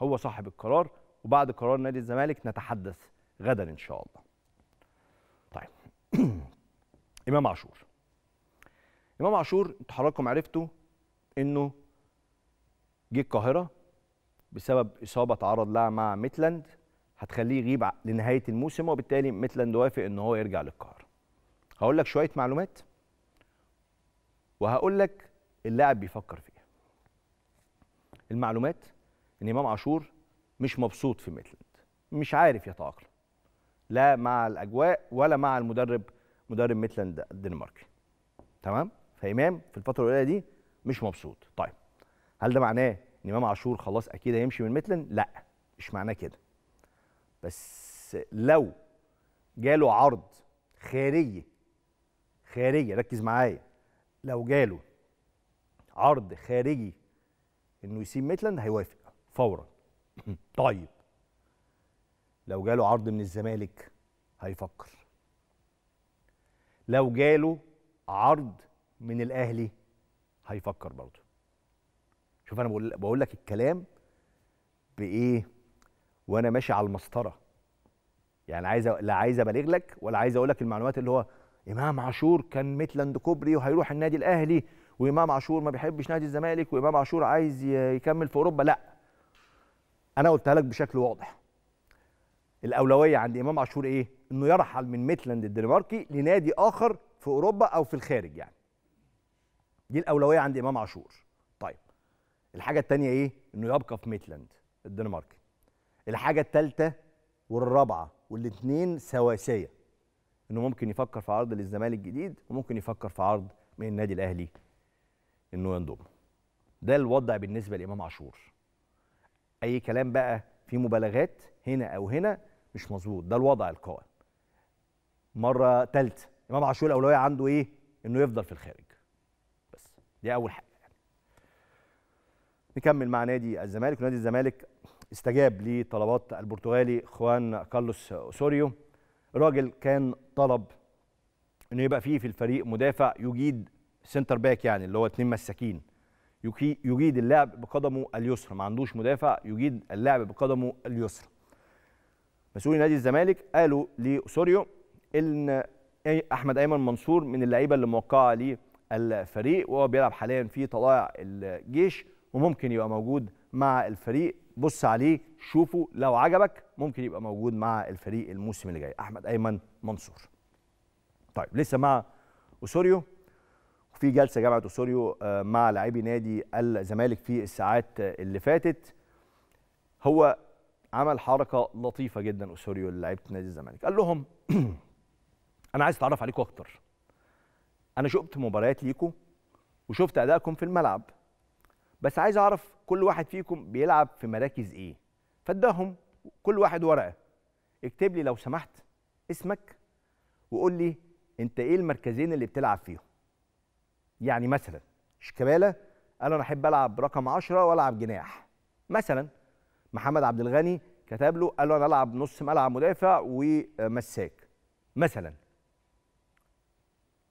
هو صاحب القرار، وبعد قرار نادي الزمالك نتحدث غدا ان شاء الله. طيب امام عاشور، امام عاشور انتوا حضراتكم عرفتوا انه جه القاهره بسبب اصابه تعرض لها مع ميتلاند، هتخليه يغيب لنهايه الموسم، وبالتالي ميتلاند وافق ان هو يرجع للقاهره. هقول لك شويه معلومات وهقول لك اللاعب بيفكر فيها. المعلومات ان امام عاشور مش مبسوط في ميتلاند، مش عارف يتأقلم لا مع الأجواء ولا مع المدرب، مدرب ميتلاند الدنماركي. تمام؟ فإمام في الفترة الأولى دي مش مبسوط. طيب هل ده معناه إن إمام عاشور خلاص أكيد هيمشي من ميتلاند؟ لا، مش معناه كده. بس لو جاله عرض خارجي، خارجي ركز معايا، لو جاله عرض خارجي إنه يسيب ميتلاند هيوافق فورا. طيب لو جاله عرض من الزمالك هيفكر، لو جاله عرض من الاهلي هيفكر برضه. شوف انا بقول بقول لك الكلام بايه وانا ماشي على المسطره، يعني عايز لا عايز ابالغ لك ولا عايز اقول لك المعلومات اللي هو امام عاشور كان ميتلاند كوبري وهيروح النادي الاهلي، وامام عاشور ما بيحبش نادي الزمالك، وامام عاشور عايز يكمل في اوروبا. لا، أنا قلتها لك بشكل واضح. الأولوية عند إمام عاشور إيه؟ إنه يرحل من ميتلاند الدنماركي لنادي آخر في أوروبا أو في الخارج، يعني. دي الأولوية عند إمام عاشور. طيب. الحاجة التانية إيه؟ إنه يبقى في ميتلاند الدنماركي. الحاجة التالتة والرابعة والاتنين سواسية. إنه ممكن يفكر في عرض للزمالك الجديد، وممكن يفكر في عرض من النادي الأهلي إنه ينضم. ده الوضع بالنسبة لإمام عاشور. أي كلام بقى في مبالغات هنا أو هنا مش مظبوط، ده الوضع القائم. مرة تالتة، إمام عاشور الأولوية عنده إيه؟ إنه يفضل في الخارج. بس دي أول حاجة يعني. نكمل مع نادي الزمالك. نادي الزمالك استجاب لطلبات البرتغالي خوان كارلوس أوسوريو. الراجل كان طلب انه يبقى فيه في الفريق مدافع يجيد سنتر باك، يعني اللي هو اتنين مساكين، يجيد اللعب بقدمه اليسرى، ما عندوش مدافع يجيد اللعب بقدمه اليسرى. مسؤولي نادي الزمالك قالوا لأوسوريو ان احمد ايمن منصور من اللعيبه اللي موقعه للفريق، وهو بيلعب حاليا في طلائع الجيش وممكن يبقى موجود مع الفريق، بص عليه شوفه، لو عجبك ممكن يبقى موجود مع الفريق الموسم اللي جاي، احمد ايمن منصور. طيب لسه مع أوسوريو، في جلسه جامعه أوسوريو مع لاعبي نادي الزمالك في الساعات اللي فاتت. هو عمل حركه لطيفه جدا أوسوريو للاعيبه نادي الزمالك، قال لهم انا عايز اتعرف عليكم اكتر، انا شفت مباريات ليكم وشفت ادائكم في الملعب، بس عايز اعرف كل واحد فيكم بيلعب في مراكز ايه. فاداهم كل واحد ورقه، اكتب لي لو سمحت اسمك وقول لي انت ايه المركزين اللي بتلعب فيهم. يعني مثلا شيكابالا قال انا احب العب رقم عشرة والعب جناح، مثلا محمد عبد الغني كتب له قال له انا العب نص ملعب مدافع ومساك مثلا.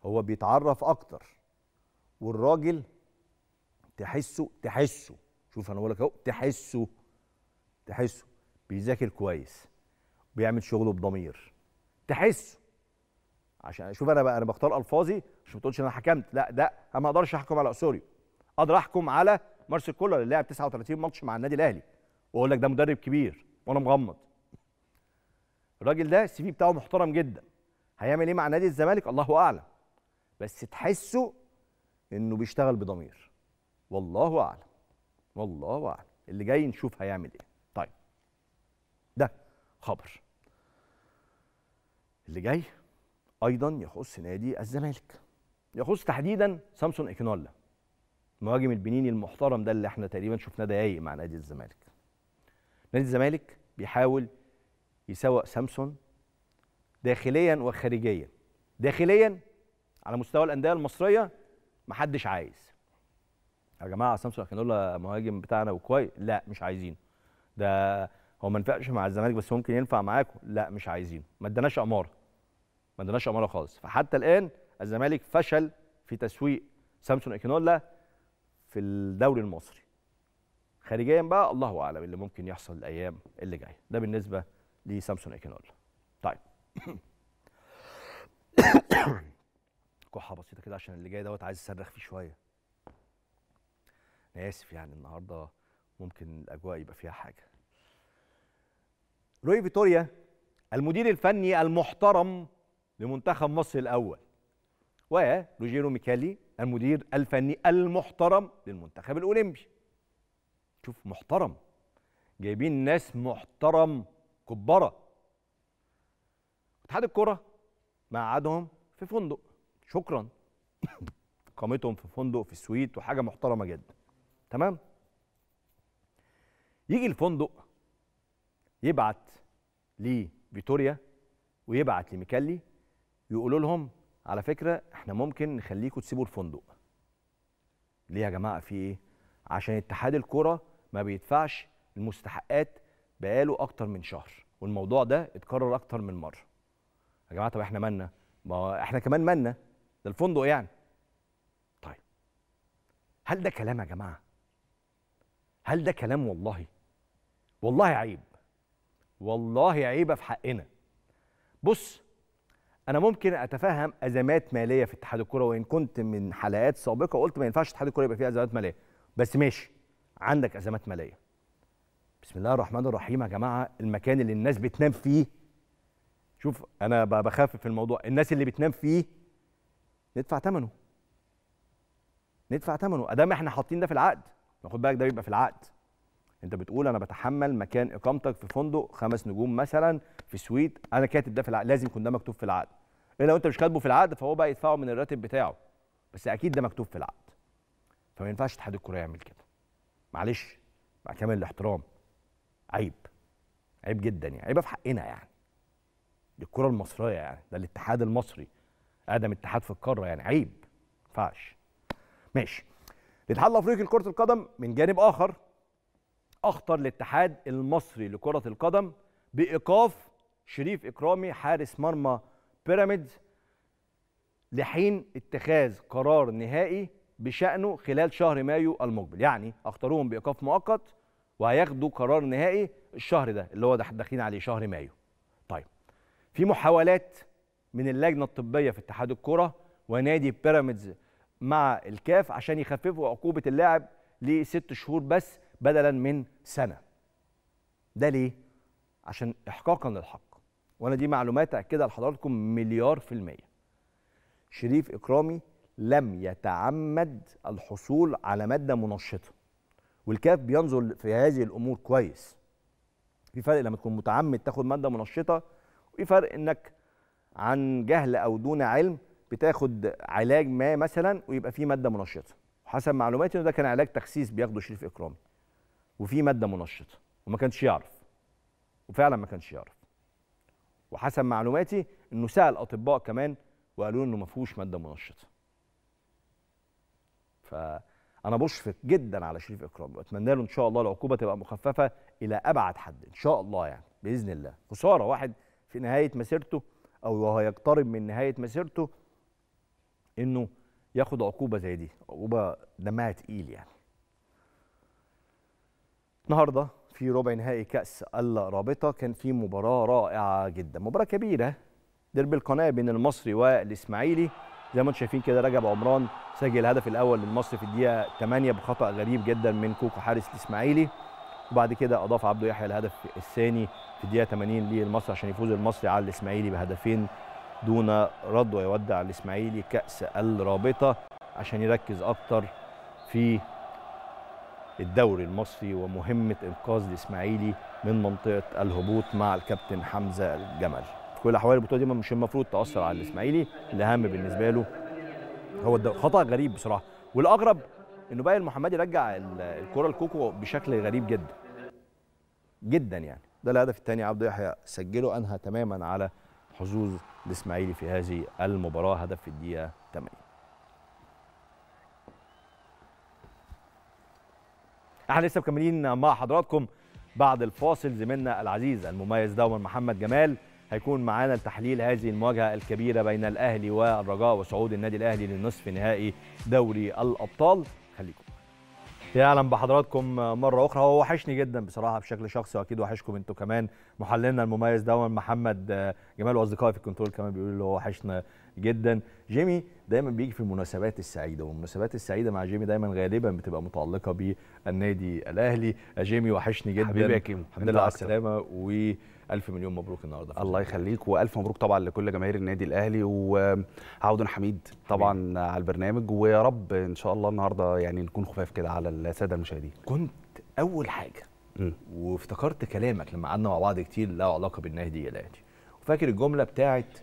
هو بيتعرف اكتر، والراجل تحسه تحسه شوف انا بقول لك اهو، تحسه تحسه بيذاكر كويس، بيعمل شغله بضمير، تحسه. عشان شوف انا بقى انا بختار الفاظي عشان ما تقولش انا حكمت، لا ده انا ما اقدرش احكم على أوسوريو، اقدر احكم على مارسيل كولر اللي لعب تسعة وتلاتين ماتش مع النادي الاهلي واقول لك ده مدرب كبير وانا مغمض. الراجل ده السي في بتاعه محترم جدا، هيعمل ايه مع نادي الزمالك الله اعلم، بس تحسه انه بيشتغل بضمير. والله اعلم، والله اعلم اللي جاي نشوف هيعمل ايه. طيب ده خبر اللي جاي ايضا يخص نادي الزمالك، يخص تحديدا سامسون إيكيناولا المهاجم البنيني المحترم ده اللي احنا تقريبا شفناه دقايق مع نادي الزمالك. نادي الزمالك بيحاول يسوق سامسون داخليا وخارجيا. داخليا على مستوى الانديه المصريه محدش عايز، يا جماعه سامسون إيكيناولا مهاجم بتاعنا وكويس، لا مش عايزين، ده هو ما ينفعش مع الزمالك بس ممكن ينفع معاكم، لا مش عايزين، ما اداناش اماره، ما اداناش اماره خالص. فحتى الان الزمالك فشل في تسويق سامسون إيكيناولا في الدوري المصري. خارجيا بقى الله اعلم اللي ممكن يحصل الايام اللي جايه، ده بالنسبه لسامسون إيكيناولا. طيب كحه بسيطه كده عشان اللي جاي دوت عايز اصرخ فيه شويه. انا اسف يعني النهارده ممكن الاجواء يبقى فيها حاجه. روي فيتوريا المدير الفني المحترم لمنتخب مصر الاول، وروجيرو ميكالي المدير الفني المحترم للمنتخب الاولمبي. شوف محترم، جايبين ناس محترم كبره. اتحاد الكره مقعدهم في فندق، شكرا قامتهم في فندق في السويت وحاجه محترمه جدا، تمام. يجي الفندق يبعت لفيتوريا ويبعت لميكالي يقولوا لهم على فكره احنا ممكن نخليكم تسيبوا الفندق. ليه يا جماعه في ايه؟ عشان اتحاد الكره ما بيدفعش المستحقات بقاله اكتر من شهر، والموضوع ده اتكرر اكتر من مره. يا جماعه طب احنا مالنا؟ ما احنا كمان مالنا، ده الفندق يعني. طيب هل ده كلام يا جماعه؟ هل ده كلام؟ والله والله عيب، والله عيبه في حقنا. بص انا ممكن اتفهم ازمات ماليه في اتحاد الكره، وان كنت من حلقات سابقه قلت ما ينفعش اتحاد الكره يبقى فيه ازمات ماليه، بس ماشي عندك ازمات ماليه. بسم الله الرحمن الرحيم يا جماعه، المكان اللي الناس بتنام فيه، شوف انا بخفف في الموضوع، الناس اللي بتنام فيه ندفع ثمنه. ندفع ثمنه ادام احنا حاطين ده في العقد، ناخد بالك ده بيبقى في العقد. انت بتقول انا بتحمل مكان اقامتك في فندق خمس نجوم مثلا في سويت، انا كاتب ده في العقد، لازم يكون ده مكتوب في العقد. إيه لو انت مش كاتبه في العقد فهو بقى يدفعه من الراتب بتاعه، بس اكيد ده مكتوب في العقد. فما ينفعش اتحاد الكره يعمل كده. معلش مع كامل الاحترام، عيب، عيب جدا يعني، عيبه في حقنا يعني. دي الكره المصريه يعني، ده الاتحاد المصري، اقدم اتحاد في القاره يعني، عيب ما ينفعش. ماشي. الاتحاد الافريقي لكره القدم من جانب اخر اخطر الاتحاد المصري لكره القدم بايقاف شريف اكرامي حارس مرمى بيراميدز لحين اتخاذ قرار نهائي بشأنه خلال شهر مايو المقبل. يعني اختاروهم بايقاف مؤقت وهياخدوا قرار نهائي الشهر ده اللي هو داخلين عليه شهر مايو. طيب في محاولات من اللجنه الطبيه في اتحاد الكره ونادي بيراميدز مع الكاف عشان يخففوا عقوبه اللاعب لست شهور بس بدلا من سنه. ده ليه؟ عشان احقاقا للحق، وانا دي معلومات اكدها لحضراتكم مليار في الميه. شريف اكرامي لم يتعمد الحصول على ماده منشطه، والكاف بينظر في هذه الامور كويس. في فرق لما تكون متعمد تاخد ماده منشطه، وفي فرق انك عن جهل او دون علم بتاخد علاج ما مثلا ويبقى فيه ماده منشطه. حسب معلوماتي انه ده كان علاج تخسيس بياخده شريف اكرامي وفيه ماده منشطه وما كانش يعرف، وفعلا ما كانش يعرف. وحسب معلوماتي انه سأل اطباء كمان وقالوا انه ما فيهوش ماده منشطه. فانا بشفق جدا على شريف اكرامي واتمنى له ان شاء الله العقوبه تبقى مخففه الى ابعد حد ان شاء الله، يعني باذن الله. خساره واحد في نهايه مسيرته او وهو يقترب من نهايه مسيرته انه ياخد عقوبه زي دي، عقوبه دمها تقيل يعني. النهارده في ربع نهائي كاس الرابطه كان في مباراه رائعه جدا، مباراه كبيره، ديربي القناه بين المصري والاسماعيلي. زي ما انتم شايفين كده رجب عمران سجل الهدف الاول للمصري في الدقيقه ثمانية بخطا غريب جدا من كوكو حارس الاسماعيلي، وبعد كده اضاف عبده يحيى الهدف الثاني في الدقيقه ثمانين للمصري عشان يفوز المصري على الاسماعيلي بهدفين دون رد ويودع الاسماعيلي كاس الرابطه عشان يركز اكتر في الدوري المصري ومهمه انقاذ الاسماعيلي من منطقه الهبوط مع الكابتن حمزه الجمل. في كل احوال البطوله دي مش المفروض تاثر على الاسماعيلي، الاهم بالنسبه له هو الدوري. خطا غريب بصراحه، والاغرب انه باقي المحمدي رجع الكره لكوكو بشكل غريب جدا جدا يعني. ده الهدف الثاني عبد يحيى سجله انهى تماما على حظوظ الاسماعيلي في هذه المباراه، هدف في الدقيقه ثمانية. احنا لسه مكملين مع حضراتكم بعد الفاصل. زميلنا العزيز المميز دوما محمد جمال هيكون معانا لتحليل هذه المواجهه الكبيره بين الاهلي والرجاء وصعود النادي الاهلي للنصف نهائي دوري الابطال. خليكم. يا اهلا بحضراتكم مره اخرى. هو وحشني جدا بصراحه بشكل شخصي، واكيد وحشكم انتوا كمان. محللنا المميز دايما محمد جمال واصدقائي في الكنترول كمان بيقولوا اللي هو وحشنا جدا. جيمي دايما بيجي في المناسبات السعيده، والمناسبات السعيده مع جيمي دايما غالبا بتبقى متعلقه بالنادي الاهلي. جيمي وحشني جدا حبيبي يا كيمو، الحمد لله على السلامه و ألف مليون مبروك النهارده. الله يخليك، وألف مبروك طبعا لكل جماهير النادي الأهلي، وعودة حميد طبعا حبيب على البرنامج، ويا رب إن شاء الله النهارده يعني نكون خفاف كده على السادة المشاهدين. كنت أول حاجة م. وافتكرت كلامك لما قعدنا مع بعض كتير له علاقة بالنادي الأهلي، وفاكر الجملة بتاعت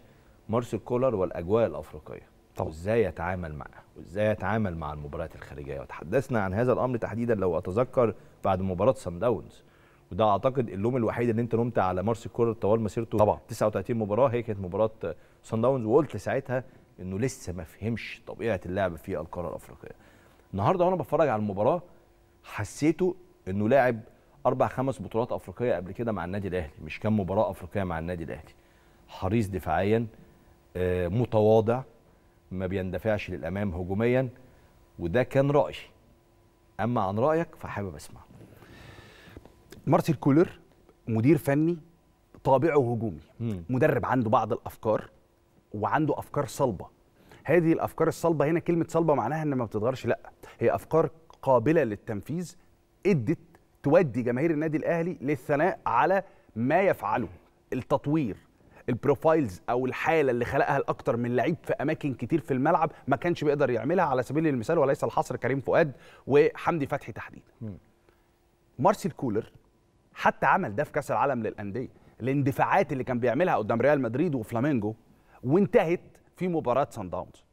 مارسيل كولر والأجواء الأفريقية، طبعا وإزاي يتعامل معها وإزاي يتعامل مع المباريات الخارجية، وتحدثنا عن هذا الأمر تحديدا لو أتذكر بعد مباراة صن داونز. وده اعتقد اللوم الوحيد اللي انت لومت على مارسيل كولر طوال مسيرته طبعا تسعة وثلاثين مباراه، هي كانت مباراه صن داونز، وقلت ساعتها انه لسه ما فهمش طبيعه اللعب في القاره الافريقيه. النهارده وانا بتفرج على المباراه حسيته انه لاعب اربع خمس بطولات افريقيه قبل كده مع النادي الاهلي، مش كام مباراه افريقيه مع النادي الاهلي. حريص دفاعيا، متواضع، ما بيندفعش للامام هجوميا، وده كان رايي. اما عن رايك فحابب اسمع. مارسيل كولر مدير فني طابعه هجومي، مم. مدرب عنده بعض الافكار وعنده افكار صلبه. هذه الافكار الصلبه، هنا كلمه صلبه معناها ان ما بتتغيرش، لا هي افكار قابله للتنفيذ، ادت تودي جماهير النادي الاهلي للثناء على ما يفعله، التطوير، البروفايلز او الحاله اللي خلقها لاكثر من لعيب في اماكن كتير في الملعب ما كانش بيقدر يعملها، على سبيل المثال وليس الحصر كريم فؤاد وحمدي فتحي تحديدا. مارسيل كولر حتى عمل ده في كاس العالم للانديه، الاندفاعات اللي كان بيعملها قدام ريال مدريد وفلامينجو وانتهت في مباراه صن داونز.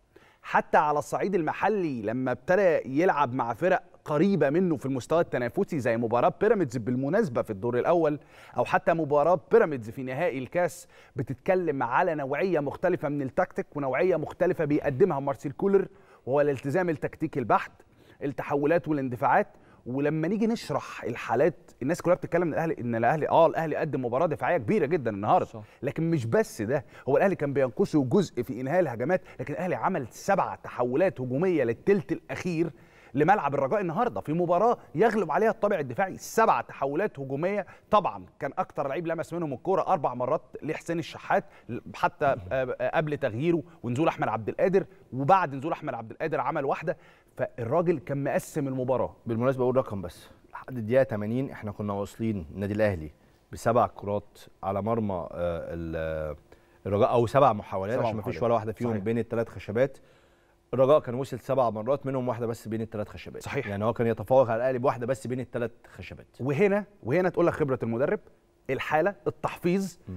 حتى على الصعيد المحلي لما ابتدى يلعب مع فرق قريبه منه في المستوى التنافسي زي مباراه بيراميدز بالمناسبه في الدور الاول، او حتى مباراه بيراميدز في نهائي الكاس، بتتكلم على نوعيه مختلفه من التكتيك ونوعيه مختلفه بيقدمها مارسيل كولر، وهو الالتزام التكتيكي البحت التحولات والاندفاعات. ولما نيجي نشرح الحالات، الناس كلها بتتكلم ان الاهلي ان الاهلي اه الاهلي قدم مباراه دفاعيه كبيره جدا النهارده، لكن مش بس ده، هو الاهلي كان بينقصه جزء في انهاء الهجمات، لكن الاهلي عمل سبع تحولات هجوميه للثلث الاخير لملعب الرجاء النهارده في مباراه يغلب عليها الطابع الدفاعي. سبع تحولات هجوميه، طبعا كان اكتر لعيب لمس منهم الكوره اربع مرات لحسين الشحات حتى قبل تغييره ونزول احمد عبد القادر، وبعد نزول احمد عبد القادر عمل واحده. فالراجل كان مقسم المباراه. بالمناسبه اقول رقم بس، لحد الدقيقه ثمانين احنا كنا واصلين النادي الاهلي بسبع كرات على مرمى الرجاء، او سبع محاولات عشان ما فيش ولا واحده فيهم صحيح. بين الثلاث خشبات الرجاء كان وصل سبع مرات، منهم واحده بس بين الثلاث خشبات صحيح. يعني هو كان يتفوق على الاهلي بواحده بس بين الثلاث خشبات. وهنا وهنا تقول لك خبره المدرب، الحاله، التحفيظ، م.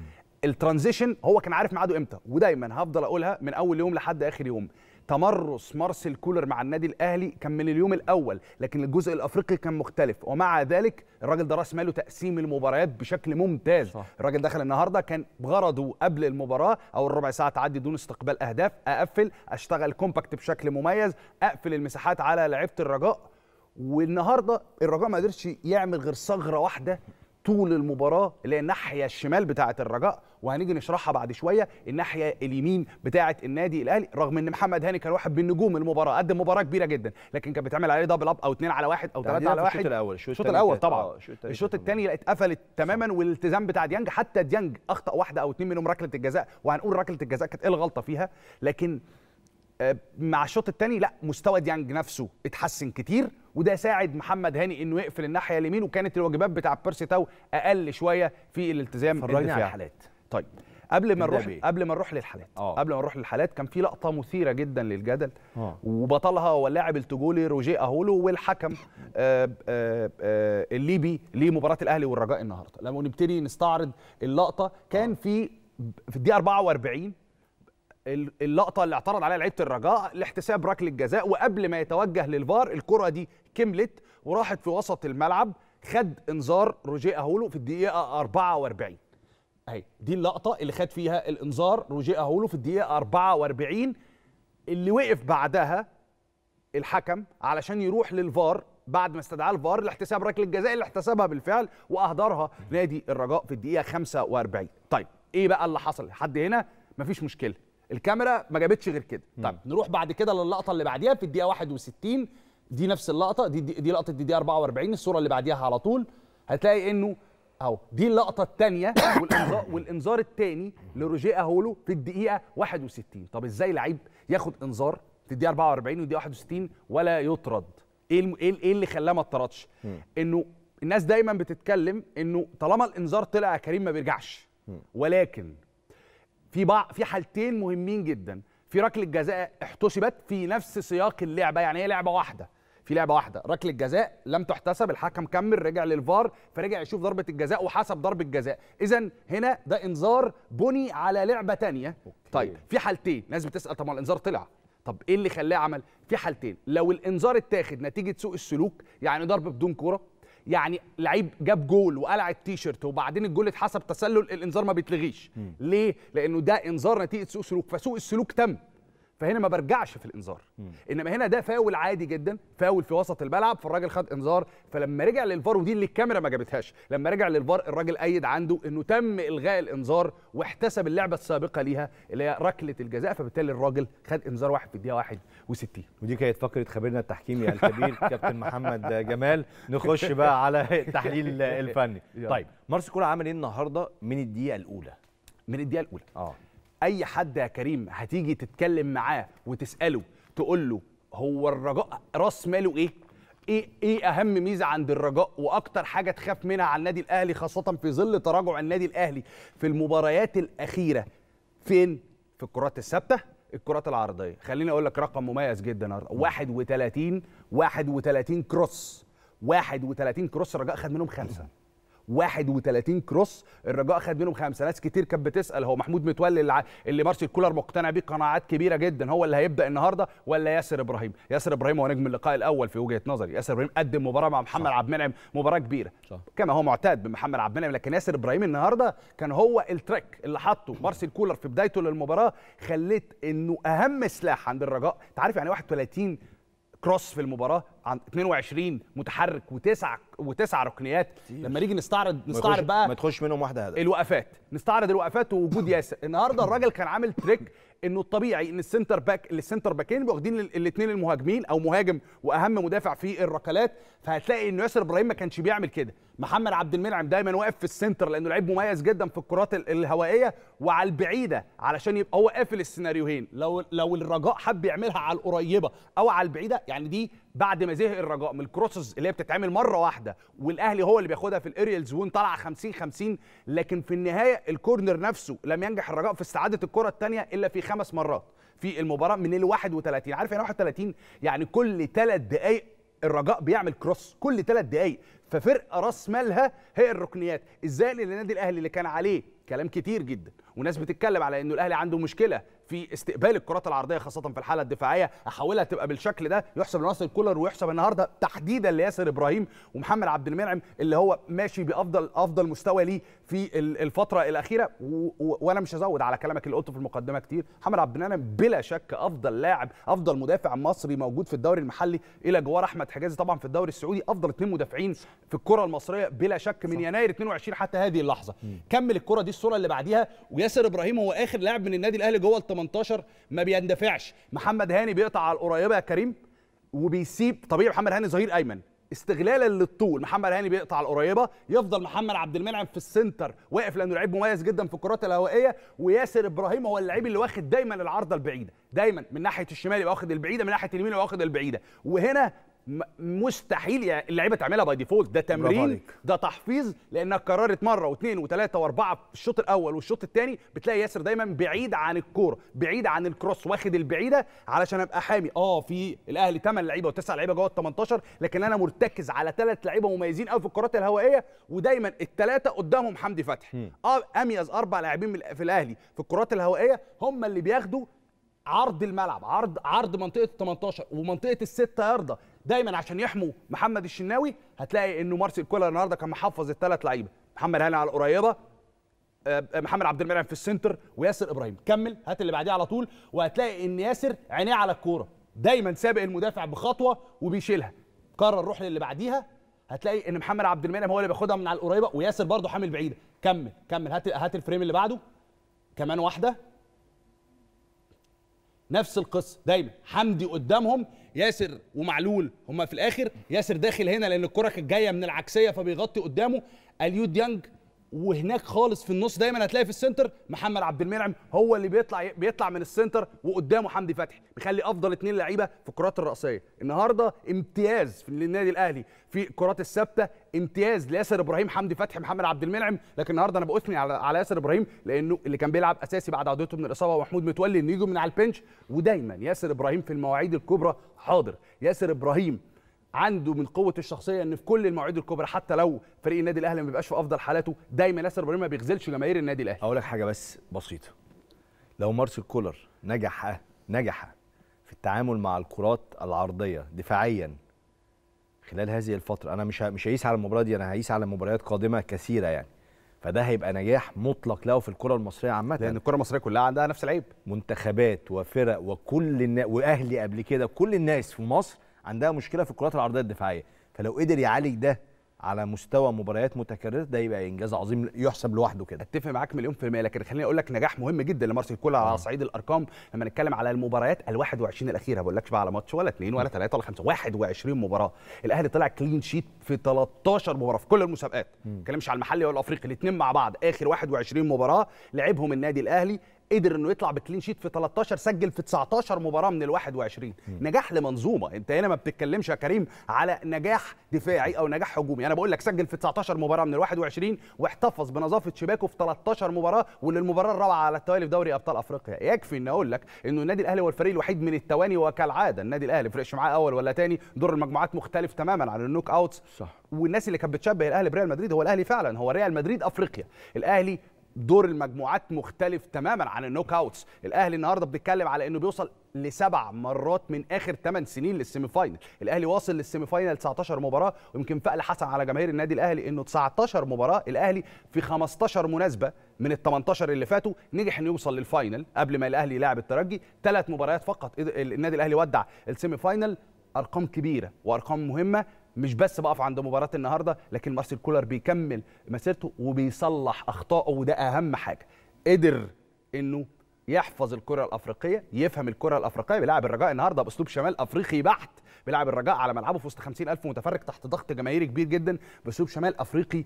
الترانزيشن. هو كان عارف ميعاده امتى، ودايما هفضل اقولها من اول يوم لحد اخر يوم، تمرس مارسيل كولر مع النادي الاهلي كان من اليوم الاول، لكن الجزء الافريقي كان مختلف، ومع ذلك الراجل ده راس ماله تقسيم المباريات بشكل ممتاز. صح. الراجل دخل النهارده كان بغرضه قبل المباراه او الربع ساعه تعدي دون استقبال اهداف، اقفل، اشتغل كومباكت بشكل مميز، اقفل المساحات على لعيبه الرجاء. والنهارده الرجاء ما قدرش يعمل غير ثغره واحده طول المباراه، اللي هي الناحيه الشمال بتاعه الرجاء، وهنيجي نشرحها بعد شويه، الناحيه اليمين بتاعه النادي الاهلي. رغم ان محمد هاني كان واحد من نجوم المباراه، قدم مباراه كبيره جدا، لكن كان بيتعمل عليه دبل اب او اثنين على واحد او ثلاثه على واحد. الشوط الاول الشوط الاول طبعا الشوط الثاني اتقفلت تماما، والالتزام بتاع ديانج، حتى ديانج اخطا واحده او اثنين منهم ركله الجزاء، وهنقول ركله الجزاء كانت ايه الغلطه فيها. لكن مع الشوط الثاني لا، مستوى ديانج نفسه اتحسن كتير، وده ساعد محمد هاني انه يقفل الناحيه اليمين، وكانت الواجبات بتاع بيرسي تاو اقل شويه في الالتزام الدفاعي. على الحالات. طيب قبل ما نروح قبل ما نروح للحالات أوه. قبل ما نروح للحالات كان في لقطه مثيره جدا للجدل أوه. وبطلها هو اللاعب التجولي روجيه اهولو والحكم آآ آآ آآ الليبي لمباراه الاهلي والرجاء النهارده. لما نبتدي نستعرض اللقطه كان في في الدقيقه اربعه واربعين اللقطه اللي اعترض عليها لعيبه الرجاء لاحتساب ركله الجزاء، وقبل ما يتوجه للفار الكره دي كملت وراحت في وسط الملعب، خد انذار روجيه اهولو في الدقيقه اربعه واربعين. اهي دي اللقطه اللي خد فيها الانذار روجيه اهولو في الدقيقه اربعه واربعين، اللي وقف بعدها الحكم علشان يروح للفار بعد ما استدعاه الفار لاحتساب ركله الجزاء اللي احتسبها بالفعل واهدرها نادي الرجاء في الدقيقه خمسه واربعين. طيب ايه بقى اللي حصل؟ لحد هنا مفيش مشكله، الكاميرا ما جابتش غير كده. طيب نروح بعد كده للقطه اللي بعديها في الدقيقه واحد وستين، دي نفس اللقطه، دي دي, دي لقطه الدقيقه اربعه واربعين، الصوره اللي بعديها على طول هتلاقي انه اهو دي اللقطه الثانيه والانذار والانذار الثاني لروجيه اهولو في الدقيقه واحد وستين. طب ازاي لعيب ياخد انذار في الدقيقه اربعه واربعين والدقيقه واحد وستين ولا يطرد؟ ايه ايه اللي خلاه ما اتطردش؟ انه الناس دايما بتتكلم انه طالما الانذار طلع يا كريم ما بيرجعش، ولكن في بعض في حالتين مهمين جدا. في ركله جزاء احتسبت في نفس سياق اللعبه، يعني هي لعبه واحده، في لعبه واحده ركله جزاء لم تحتسب، الحكم كمل رجع للفار فرجع يشوف ضربه الجزاء وحسب ضربه جزاء. اذا هنا ده انذار بني على لعبه ثانيه. طيب في حالتين، ناس بتسال طب ما الانذار طلع، طب ايه اللي خلاه عمل؟ في حالتين، لو الانذار اتاخد نتيجه سوء السلوك، يعني ضرب بدون كوره، يعني لعيب جاب جول وقلع التيشيرت وبعدين الجول اتحسب تسلل، الانذار ما بيتلغيش. م. ليه؟ لانه ده انذار نتيجه سوء سلوك، فسوء السلوك تم، فهنا ما برجعش في الانذار. م. انما هنا ده فاول عادي جدا، فاول في وسط الملعب، فالراجل خد انذار، فلما رجع للفار ودي اللي الكاميرا ما جابتهاش، لما رجع للفار الراجل ايد عنده انه تم الغاء الانذار واحتسب اللعبه السابقه ليها اللي هي ركله الجزاء، فبالتالي الراجل خد انذار واحد في الدقيقه واحد وستين. ودي كانت فقره خبيرنا التحكيمي الكبير كابتن محمد جمال. نخش بقى على التحليل الفني. طيب مارسيل كولر عمل ايه النهارده من الدقيقه الاولى؟ من الدقيقه الاولى اه اي حد يا كريم هتيجي تتكلم معاه وتساله تقول له هو الرجاء راس ماله ايه؟ ايه ايه اهم ميزه عند الرجاء واكتر حاجه تخاف منها على النادي الاهلي، خاصه في ظل تراجع النادي الاهلي في المباريات الاخيره؟ فين؟ في الكرات الثابته، الكرات العرضيه. خليني اقول لك رقم مميز جدا النهارده، واحد وتلاتين واحد وتلاتين كروس، واحد وتلاتين كروس الرجاء خد منهم خمسه. واحد وتلاتين كروس الرجاء خد منهم خمسه. ناس كتير كانت بتسال هو محمود متولي اللي, اللي مارسيل كولر مقتنع بيه قناعات كبيره جدا هو اللي هيبدا النهارده ولا ياسر ابراهيم؟ ياسر ابراهيم هو نجم اللقاء الاول في وجهه نظري، ياسر ابراهيم قدم مباراه مع محمد عبد المنعم، مباراه كبيره صح. كما هو معتاد بمحمد عبد المنعم، لكن ياسر ابراهيم النهارده كان هو التريك اللي حطه مارسيل كولر في بدايته للمباراه، خليت انه اهم سلاح عند الرجاء، انت عارف يعني واحد وتلاتين كروس في المباراه عن اثنين وعشرين متحرك وتسعه وتسعه ركنيات. لما نيجي نستعرض نستعرض بقى ما تخش منهم واحده هدف. الوقفات نستعرض الوقفات ووجود ياسر النهارده. الراجل كان عامل تريك انه الطبيعي ان السنتر باك السنتر باكين واخدين الاثنين المهاجمين او مهاجم واهم مدافع في الركلات، فهتلاقي انه ياسر ابراهيم ما كانش بيعمل كده. محمد عبد المنعم دايما واقف في السنتر لانه لعيب مميز جدا في الكرات الهوائيه وعلى البعيده علشان يبقى هو قافل السيناريوهين. لو لو الرجاء حب يعملها على القريبه او على البعيده، يعني دي بعد ما زهق الرجاء من الكروسز اللي هي بتتعمل مره واحده والاهلي هو اللي بياخدها في الاريال زون طالعه خمسين خمسين، لكن في النهايه الكورنر نفسه لم ينجح الرجاء في استعاده الكره الثانيه الا في خمس مرات في المباراه من ال واحد وثلاثين. عارف يعني واحد وثلاثين؟ يعني كل ثلاث دقائق الرجاء بيعمل كروس، كل ثلاث دقائق. ففرقه راس مالها هي الركنيات. ازاي اللي النادي الاهلي اللي كان عليه كلام كتير جدا وناس بتتكلم على انه الاهلي عنده مشكله في استقبال الكرات العرضيه خاصه في الحاله الدفاعيه، احولها تبقى بالشكل ده، يحسب لمارسيل كولر ويحسب النهارده تحديدا لياسر ابراهيم ومحمد عبد المنعم اللي هو ماشي بافضل افضل مستوى ليه في الفتره الاخيره. وانا مش هزود على كلامك اللي قلته في المقدمه كتير. محمد عبد المنعم بلا شك افضل لاعب، افضل مدافع مصري موجود في الدوري المحلي الى جوار احمد حجازي طبعا في الدوري السعودي، افضل اثنين مدافعين في الكره المصريه بلا شك من صح. يناير اثنين وعشرين حتى هذه اللحظه. م. كمل الكره دي الصوره اللي بعديها، وياسر ابراهيم هو اخر لاعب من النادي الاهلي جوه ال تمنتاشر ما بيندفعش. محمد هاني بيقطع على القريبه يا كريم وبيسيب، طبيعي محمد هاني ظهير ايمن استغلالا للطول، محمد هاني بيقطع على القريبه، يفضل محمد عبد المنعم في السنتر واقف لانه لعيب مميز جدا في الكرات الهوائيه، وياسر ابراهيم هو اللعيب اللي واخد دايما العارضه البعيده، دايما من ناحيه الشمال يبقى واخد البعيده، من ناحيه اليمين يبقى واخد البعيده. وهنا مستحيل اللعيبه تعملها باي ديفولت، ده تمرين، ده تحفيظ، لانها اتكررت مره واثنين وثلاثه واربعه في الشوط الاول والشوط الثاني. بتلاقي ياسر دايما بعيد عن الكوره، بعيد عن الكروس، واخد البعيده علشان ابقى حامي. اه في الاهلي ثمانية لعيبه وتسعة لعيبه جوه ال تمنتاشر، لكن انا مرتكز على ثلاث لعيبه مميزين قوي في الكرات الهوائيه، ودايما الثلاثه قدامهم حمدي فتحي. اه اميز اربع لاعبين في الاهلي في الكرات الهوائيه هم اللي بياخدوا عرض الملعب، عرض عرض منطقه ال تمنتاشر ومنطقه السته يارده دايما عشان يحموا محمد الشناوي. هتلاقي انه مارسيل كولر النهارده كان محفظ الثلاث لعيبه، محمد هاني على القريبه، محمد عبد المنعم في السنتر، وياسر ابراهيم. كمل هات اللي بعديه على طول، وهتلاقي ان ياسر عينيه على الكوره، دايما سابق المدافع بخطوه وبيشيلها. قرر روح للي بعديها، هتلاقي ان محمد عبد المنعم هو اللي بياخدها من على القريبه، وياسر برضه حامل بعيده. كمل كمل هات هات الفريم اللي بعده، كمان واحده نفس القصه، دايما حمدي قدامهم، ياسر ومعلول هما في الاخر، ياسر داخل هنا لان الكره كانت جايه من العكسيه فبيغطي قدامه اليو ديانج، وهناك خالص في النص دايما هتلاقي في السنتر محمد عبد المنعم هو اللي بيطلع بيطلع من السنتر وقدامه حمدي فتحي، بيخلي افضل اثنين لعيبه في الكرات الراسيه. النهارده امتياز للنادي الاهلي في الكرات الثابته، امتياز لياسر ابراهيم، حمدي فتحي، محمد عبد المنعم. لكن النهارده انا بأثني على على ياسر ابراهيم لانه اللي كان بيلعب اساسي بعد عودته من الاصابه ومحمود متولي انه يجوا من على البنش، ودايما ياسر ابراهيم في المواعيد الكبرى حاضر. ياسر ابراهيم عنده من قوه الشخصيه ان في كل المواعيد الكبرى حتى لو فريق النادي الاهلي ما بيبقاش في افضل حالاته، دايما ياسر ابراهيم ما بيغزلش جماهير النادي الاهلي. اقول لك حاجه بس بسيطه، لو مارسيل كولر نجح نجح في التعامل مع الكرات العرضيه دفاعيا خلال هذه الفتره، انا مش مش هقيس على المباراه دي، انا هقيس على مباريات قادمه كثيره يعني، فده هيبقى نجاح مطلق له في الكره المصريه عامه، لان الكره المصريه كلها عندها نفس العيب، منتخبات وفرق وكل النا... واهلي قبل كده، كل الناس في مصر عندها مشكله في الكرات العرضيه الدفاعيه، فلو قدر يعالج ده على مستوى مباريات متكرره ده يبقى انجاز عظيم يحسب لوحده كده. اتفق معاك مليون في الميه، لكن خليني اقول لك نجاح مهم جدا لمارسيل كولر على صعيد الارقام. لما نتكلم على المباريات ال واحد وعشرين الاخيره، ما بقولكش بقى على ماتش ولا اثنين ولا ثلاثه ولا خمسه، واحد وعشرين مباراه الاهلي طلع كلين شيت في تلتاشر مباراه في كل المسابقات، ما بتكلمش على المحلي ولا الافريقي، الاثنين مع بعض. اخر واحد وعشرين مباراه لعبهم النادي الاهلي قدر انه يطلع بكلين شيت في تلتاشر، سجل في تسعتاشر مباراه من ال واحد وعشرين. نجاح لمنظومه، انت هنا ما بتتكلمش يا كريم على نجاح دفاعي او نجاح هجومي، انا بقول لك سجل في تسعتاشر مباراه من ال واحد وعشرين واحتفظ بنظافه شباكه في تلتاشر مباراه وللمباراه الرابعه على التوالي في دوري ابطال افريقيا. يكفي ان اقول لك انه النادي الاهلي هو الفريق الوحيد من التواني، وكالعاده النادي الاهلي فرقش معاه اول ولا ثاني، دور المجموعات مختلف تماما عن النوك اوتس. صح. والناس اللي كانت بتشبه الاهلي بريال مدريد، هو الاهلي فعلا هو ريال مدريد افريقيا. الاهلي دور المجموعات مختلف تماما عن النوك اوتس. الاهلي النهارده بنتكلم على انه بيوصل لسبع مرات من اخر ثمان سنين للسيمي فاينل، الاهلي واصل للسيمي فاينل تسعتاشر مباراه، ويمكن فقل حسن على جماهير النادي الاهلي انه تسعتاشر مباراه الاهلي في خمستاشر مناسبه من ال تمنتاشر اللي فاتوا نجح انه يوصل للفاينل قبل ما الاهلي يلاعب الترجي، ثلاث مباريات فقط النادي الاهلي ودع السيمي فاينل، ارقام كبيره وارقام مهمه. مش بس بقف عند مباراه النهارده، لكن مارسيل كولر بيكمل مسيرته وبيصلح اخطائه، وده اهم حاجه. قدر انه يحفظ الكره الافريقيه، يفهم الكره الافريقيه. بيلعب الرجاء النهارده باسلوب شمال افريقي بحت، بيلعب الرجاء على ملعبه في وسط خمسين ألف متفرج تحت ضغط جماهيري كبير جدا، باسلوب شمال افريقي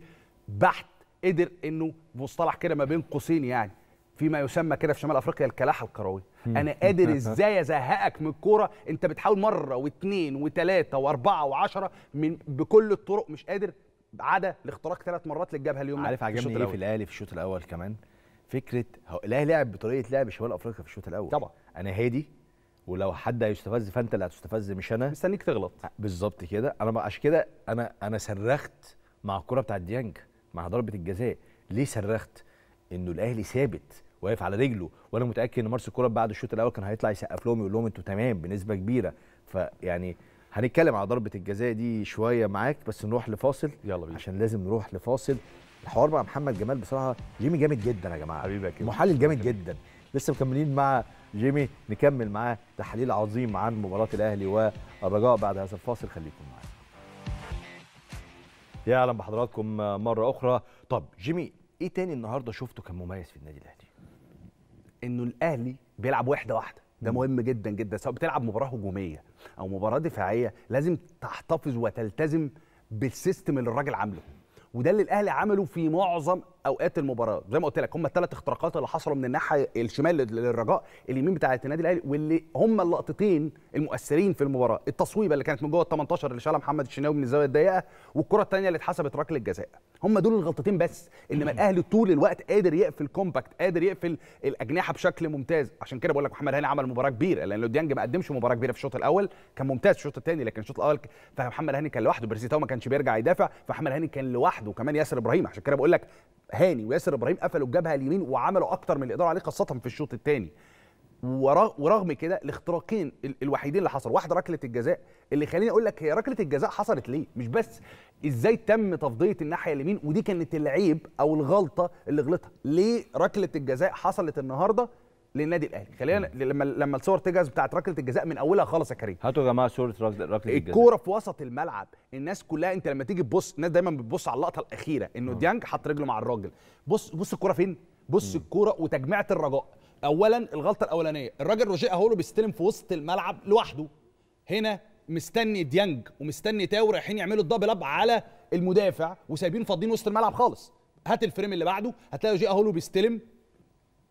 بحت. قدر انه بمصطلح كده ما بين قوسين يعني فيما يسمى كده في شمال افريقيا الكلاحه الكرويه. انا قادر ازاي ازهقك من الكوره، انت بتحاول مره واثنين وثلاثه واربعه وعشره من بكل الطرق، مش قادر عدا لاختراق ثلاث مرات للجبهه اليوم. عارف عجبني ايه في الاهلي في الشوط الاول كمان؟ فكره الاهلي لعب بطريقه لعب شمال افريقيا في الشوط الاول. طبعا انا هادي، ولو حد هيستفز فانت اللي هتستفز مش انا، مستنيك تغلط. بالظبط كده. انا عشان كده انا انا صرخت مع الكوره بتاعت ديانج مع ضربه الجزاء. ليه صرخت؟ انه الاهلي ثابت واقف على رجله، وانا متاكد ان مارسيل كولر بعد الشوط الاول كان هيطلع يسقف لهم يقول لهم انتوا تمام بنسبه كبيره. فيعني هنتكلم على ضربه الجزاء دي شويه معاك، بس نروح لفاصل. يلا بينا، عشان لازم نروح لفاصل. الحوار مع محمد جمال بصراحه جيمي جامد جدا يا جماعه، حبيبك محلل جامد جدا. لسه مكملين مع جيمي، نكمل معاه تحليل عظيم عن مباراه الاهلي والرجاء بعد هذا الفاصل. خليكم معانا. يا اهلا بحضراتكم مره اخرى. طب جيمي، ايه تاني النهارده شفته كان مميز في النادي الاهلي؟ انه الاهلي بيلعب واحده واحده، ده مهم جدا جدا. سواء بتلعب مباراه هجوميه او مباراه دفاعيه، لازم تحتفظ وتلتزم بالسيستم اللي الراجل عامله، وده اللي الاهلي عمله في معظم اوقات المباراه. زي ما قلت لك، هم الثلاث اختراقات اللي حصلوا من الناحيه الشمال للرجاء، اليمين بتاعه النادي الاهلي، واللي هم اللقطتين المؤثرين في المباراه. التصويبه اللي كانت من جوه ال تمنتاشر اللي شالها محمد الشناوي من الزاويه الضيقه، والكره الثانيه اللي اتحسبت ركله جزاء. هم دول الغلطتين بس. انما الاهلي طول الوقت قادر يقفل كومباكت، قادر يقفل الاجنحه بشكل ممتاز. عشان كده بقول لك محمد هاني عمل مباراه كبيره، لان لو ديانج ما قدمش مباراه كبيره في الشوط الاول كان ممتاز في الشوط الثاني، لكن الشوط الاول فمحمد هاني كان لوحده، بيرسي تاو ما كانش بيرجع يدافع، فمحمد هاني كان لوحده، وكمان ياسر ابراهيم. عشان كده بقول لك هاني وياسر ابراهيم قفلوا الجبهه اليمين وعملوا اكتر من اللي يقدروا عليه، خاصه في الشوط الثاني. ورغم كده الاختراقين الوحيدين اللي حصلوا، واحده ركله الجزاء اللي خليني اقول لك هي ركله الجزاء حصلت ليه، مش بس ازاي تم تفضيه الناحيه اليمين، ودي كانت العيب او الغلطه اللي غلطها. ليه ركله الجزاء حصلت النهارده للنادي الاهلي؟ خلينا لما لما الصور تجهز بتاعت ركله الجزاء من اولها خالص يا كريم. هاتوا يا جماعه صوره ركله الجزاء. الكوره في وسط الملعب، الناس كلها انت لما تيجي تبص، الناس دايما بتبص على اللقطه الاخيره انه ديانج حط رجله مع الراجل. بص بص الكوره فين؟ بص الكوره وتجميعه الرجاء. اولا الغلطه الاولانيه، الراجل رجاء اهو بيستلم في وسط الملعب لوحده، هنا مستني ديانج ومستني تاو رايحين يعملوا الدبل اب على المدافع، وسايبين فاضيين وسط الملعب خالص. هات الفريم اللي بعده، هتلاقي رجاء اهو بيستلم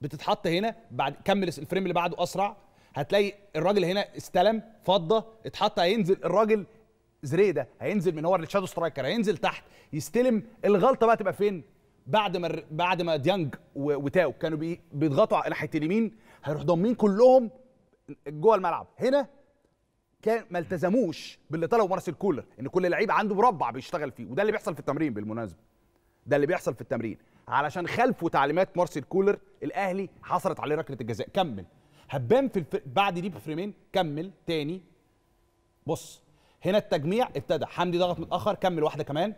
بتتحط هنا، بعد كمل الفريم اللي بعده اسرع، هتلاقي الراجل هنا استلم فضه اتحط، هينزل الراجل زريده، هينزل من هو الشادو سترايكر، هينزل تحت يستلم. الغلطه بقى تبقى فين؟ بعد ما بعد ما ديانج وتاو كانوا بي بيضغطوا على ناحيه اليمين، هيروح ضامين كلهم جوه الملعب. هنا كان ما التزموش باللي طلبه مارسيل كولر، ان كل لعيب عنده مربع بيشتغل فيه، وده اللي بيحصل في التمرين بالمناسبه. ده اللي بيحصل في التمرين، علشان خالفوا تعليمات مارسيل كولر الاهلي حصلت عليه ركله الجزاء. كمل هبان في الف... بعد دي بفريمين، كمل تاني. بص هنا التجميع ابتدى، حمدي ضغط متاخر، كمل واحده كمان.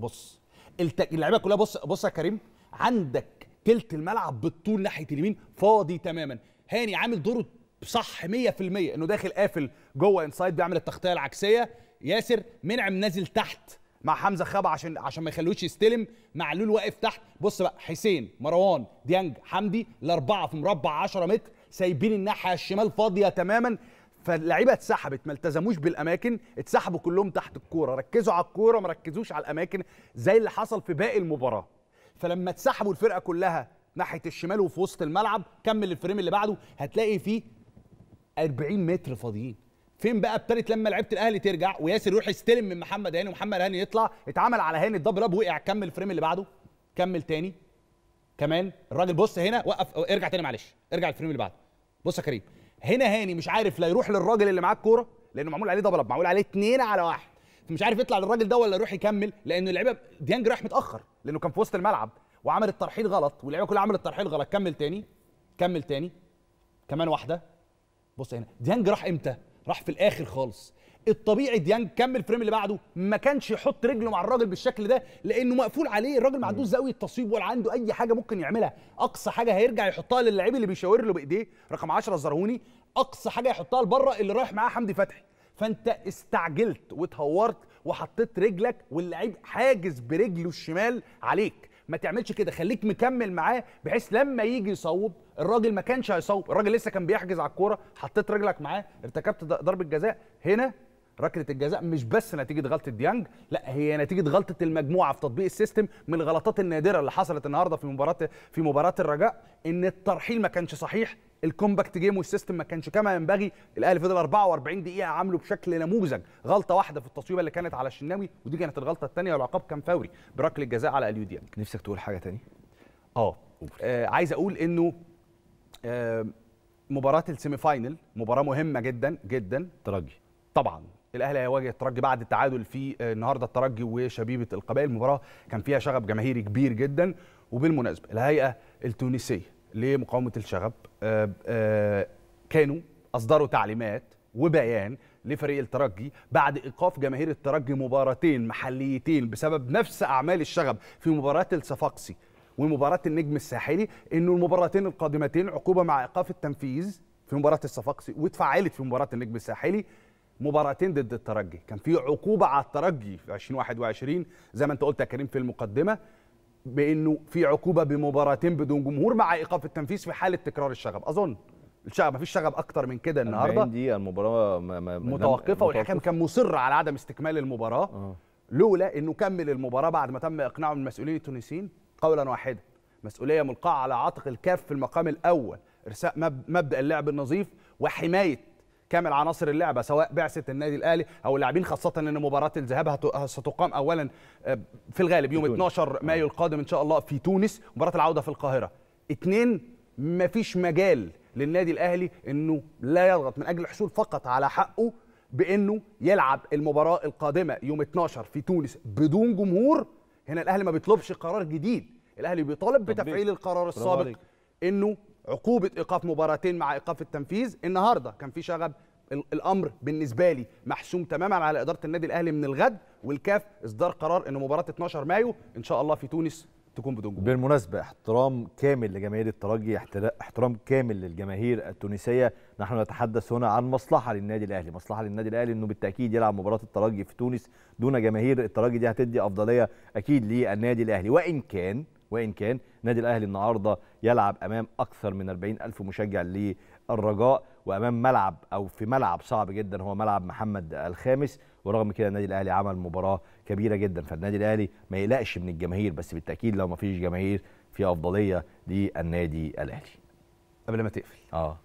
بص الت... اللعيبه كلها، بص بص يا كريم، عندك تلت الملعب بالطول ناحيه اليمين فاضي تماما. هاني عامل دوره صح مية في المية، انه داخل قافل جوه انسايد بيعمل التغطيه العكسيه. ياسر منعم نازل تحت مع حمزه خبا عشان عشان ما يخلوش يستلم، معلول واقف تحت. بص بقى حسين مروان ديانج حمدي، الاربعه في مربع عشرة متر، سايبين الناحيه الشمال فاضيه تماما. فاللعيبه اتسحبت، ما التزموش بالاماكن، اتسحبوا كلهم تحت الكوره، ركزوا على الكوره ما ركزوش على الاماكن زي اللي حصل في باقي المباراه. فلما اتسحبوا الفرقه كلها ناحيه الشمال وفي وسط الملعب، كمل الفريم اللي بعده هتلاقي فيه أربعين متر فاضيين. فين بقى ابتدت لما لعيبه الاهلي ترجع وياسر يروح يستلم من محمد هاني، ومحمد هاني يطلع اتعمل على هاني الدبل اب، وقع. كمل الفريم اللي بعده، كمل تاني كمان. الراجل بص هنا وقف، ارجع تاني معلش، ارجع الفريم اللي بعده. بص يا كريم، هنا هاني مش عارف لا يروح للراجل اللي معاه الكوره، لانه معمول عليه دبل اب، معمول عليه اتنين على واحد، فمش عارف يطلع للراجل ده ولا يروح يكمل، لانه اللعيبه ديانج راح متاخر لانه كان في وسط الملعب وعمل الترحيل غلط، واللعيبه كلها عملت الترحيل غلط. كمل تاني، كمل تاني كمان واحده. بص هنا ديانج راح امتى؟ راح في الاخر خالص. الطبيعي ديانج كمل فريم اللي بعده ما كانش يحط رجله مع الراجل بالشكل ده، لانه مقفول عليه، الراجل ما عندوش زاويه تصويب ولا عنده اي حاجه ممكن يعملها. اقصى حاجه هيرجع يحطها للاعيب اللي بيشاور له بايديه رقم عشرة الزرهوني، اقصى حاجه يحطها لبره اللي رايح معاه حمدي فتحي، فانت استعجلت واتهورت وحطيت رجلك واللعيب حاجز برجله الشمال عليك. ما تعملش كده، خليك مكمل معاه بحيث لما يجي يصوب الراجل ما كانش هيصوب، الراجل لسه كان بيحجز على الكوره، حطيت رجلك معاه، ارتكبت ضربه جزاء. هنا ركله الجزاء مش بس نتيجه غلطه ديانج، لا هي نتيجه غلطه المجموعه في تطبيق السيستم. من الغلطات النادره اللي حصلت النهارده في مباراه في مباراه الرجاء ان الترحيل ما كانش صحيح، الكومباكت جيم والسيستم ما كانش كما ينبغي. الاهلي فضل أربعة وأربعين دقيقه عامله بشكل نموذج، غلطه واحده في التصويبه اللي كانت على الشناوي ودي كانت الغلطه الثانيه، والعقاب كان فوري بركله الجزاء على أليو ديانج. نفسك تقول حاجه ثانيه؟ اه عايز اقول انه آه مباراه السيمي فاينل مباراه مهمه جدا جدا. ترجي طبعا، الاهلي هيواجه الترجي بعد التعادل في النهارده الترجي وشبيبه القبائل، المباراه كان فيها شغب جماهيري كبير جدا. وبالمناسبه الهيئه التونسيه لمقاومه الشغب كانوا اصدروا تعليمات وبيان لفريق الترجي بعد ايقاف جماهير الترجي مباراتين محليتين بسبب نفس اعمال الشغب في مباراه الصفاقسي ومباراه النجم الساحلي، انه المباراتين القادمتين عقوبه مع ايقاف التنفيذ في مباراه الصفاقسي واتفعلت في مباراه النجم الساحلي. مباراتين ضد الترجي كان في عقوبه على الترجي في ألفين وواحد وعشرين زي ما انت قلت يا كريم في المقدمه، بانه في عقوبه بمباراتين بدون جمهور مع ايقاف التنفيذ في حاله تكرار الشغب. اظن الشغب مفيش شغب اكتر من كده النهارده، دي المباراه متوقفه والحكم كان مصر على عدم استكمال المباراه آه. لولا انه كمل المباراه بعد ما تم اقناعه من المسؤولين التونسيين قولا واحدا، مسؤوليه ملقاه على عاتق الكاف في المقام الاول، ارساء مبدا اللعب النظيف وحمايه كامل عناصر اللعبه سواء بعثه النادي الاهلي او اللاعبين، خاصه ان مباراه الذهاب ستقام اولا في الغالب يوم اثناشر مايو القادم ان شاء الله في تونس، مباراه العوده في القاهره. اتنين، مفيش مجال للنادي الاهلي انه لا يضغط من اجل الحصول فقط على حقه بانه يلعب المباراه القادمه يوم اثناشر في تونس بدون جمهور. هنا الاهلي ما بيطلبش قرار جديد، الاهلي بيطالب بتفعيل القرار السابق انه عقوبة إيقاف مباراتين مع إيقاف التنفيذ. النهارده كان في شغب، الأمر بالنسبة لي محسوم تماما على إدارة النادي الأهلي من الغد والكاف إصدار قرار إن مباراة اثناشر مايو إن شاء الله في تونس تكون بدون جمهور. بالمناسبة احترام كامل لجماهير الترجي، احترام كامل للجماهير التونسية، نحن نتحدث هنا عن مصلحة للنادي الأهلي، مصلحة للنادي الأهلي إنه بالتأكيد يلعب مباراة الترجي في تونس دون جماهير الترجي، دي هتدي أفضلية أكيد للنادي الأهلي. وإن كان وإن كان نادي الأهلي النهارده يلعب أمام أكثر من أربعين ألف مشجع للرجاء وأمام ملعب أو في ملعب صعب جدا هو ملعب محمد الخامس، ورغم كده النادي الأهلي عمل مباراة كبيرة جدا، فالنادي الأهلي ما يقلقش من الجماهير، بس بالتأكيد لو ما فيش جماهير في أفضلية للنادي الأهلي. قبل ما تقفل آه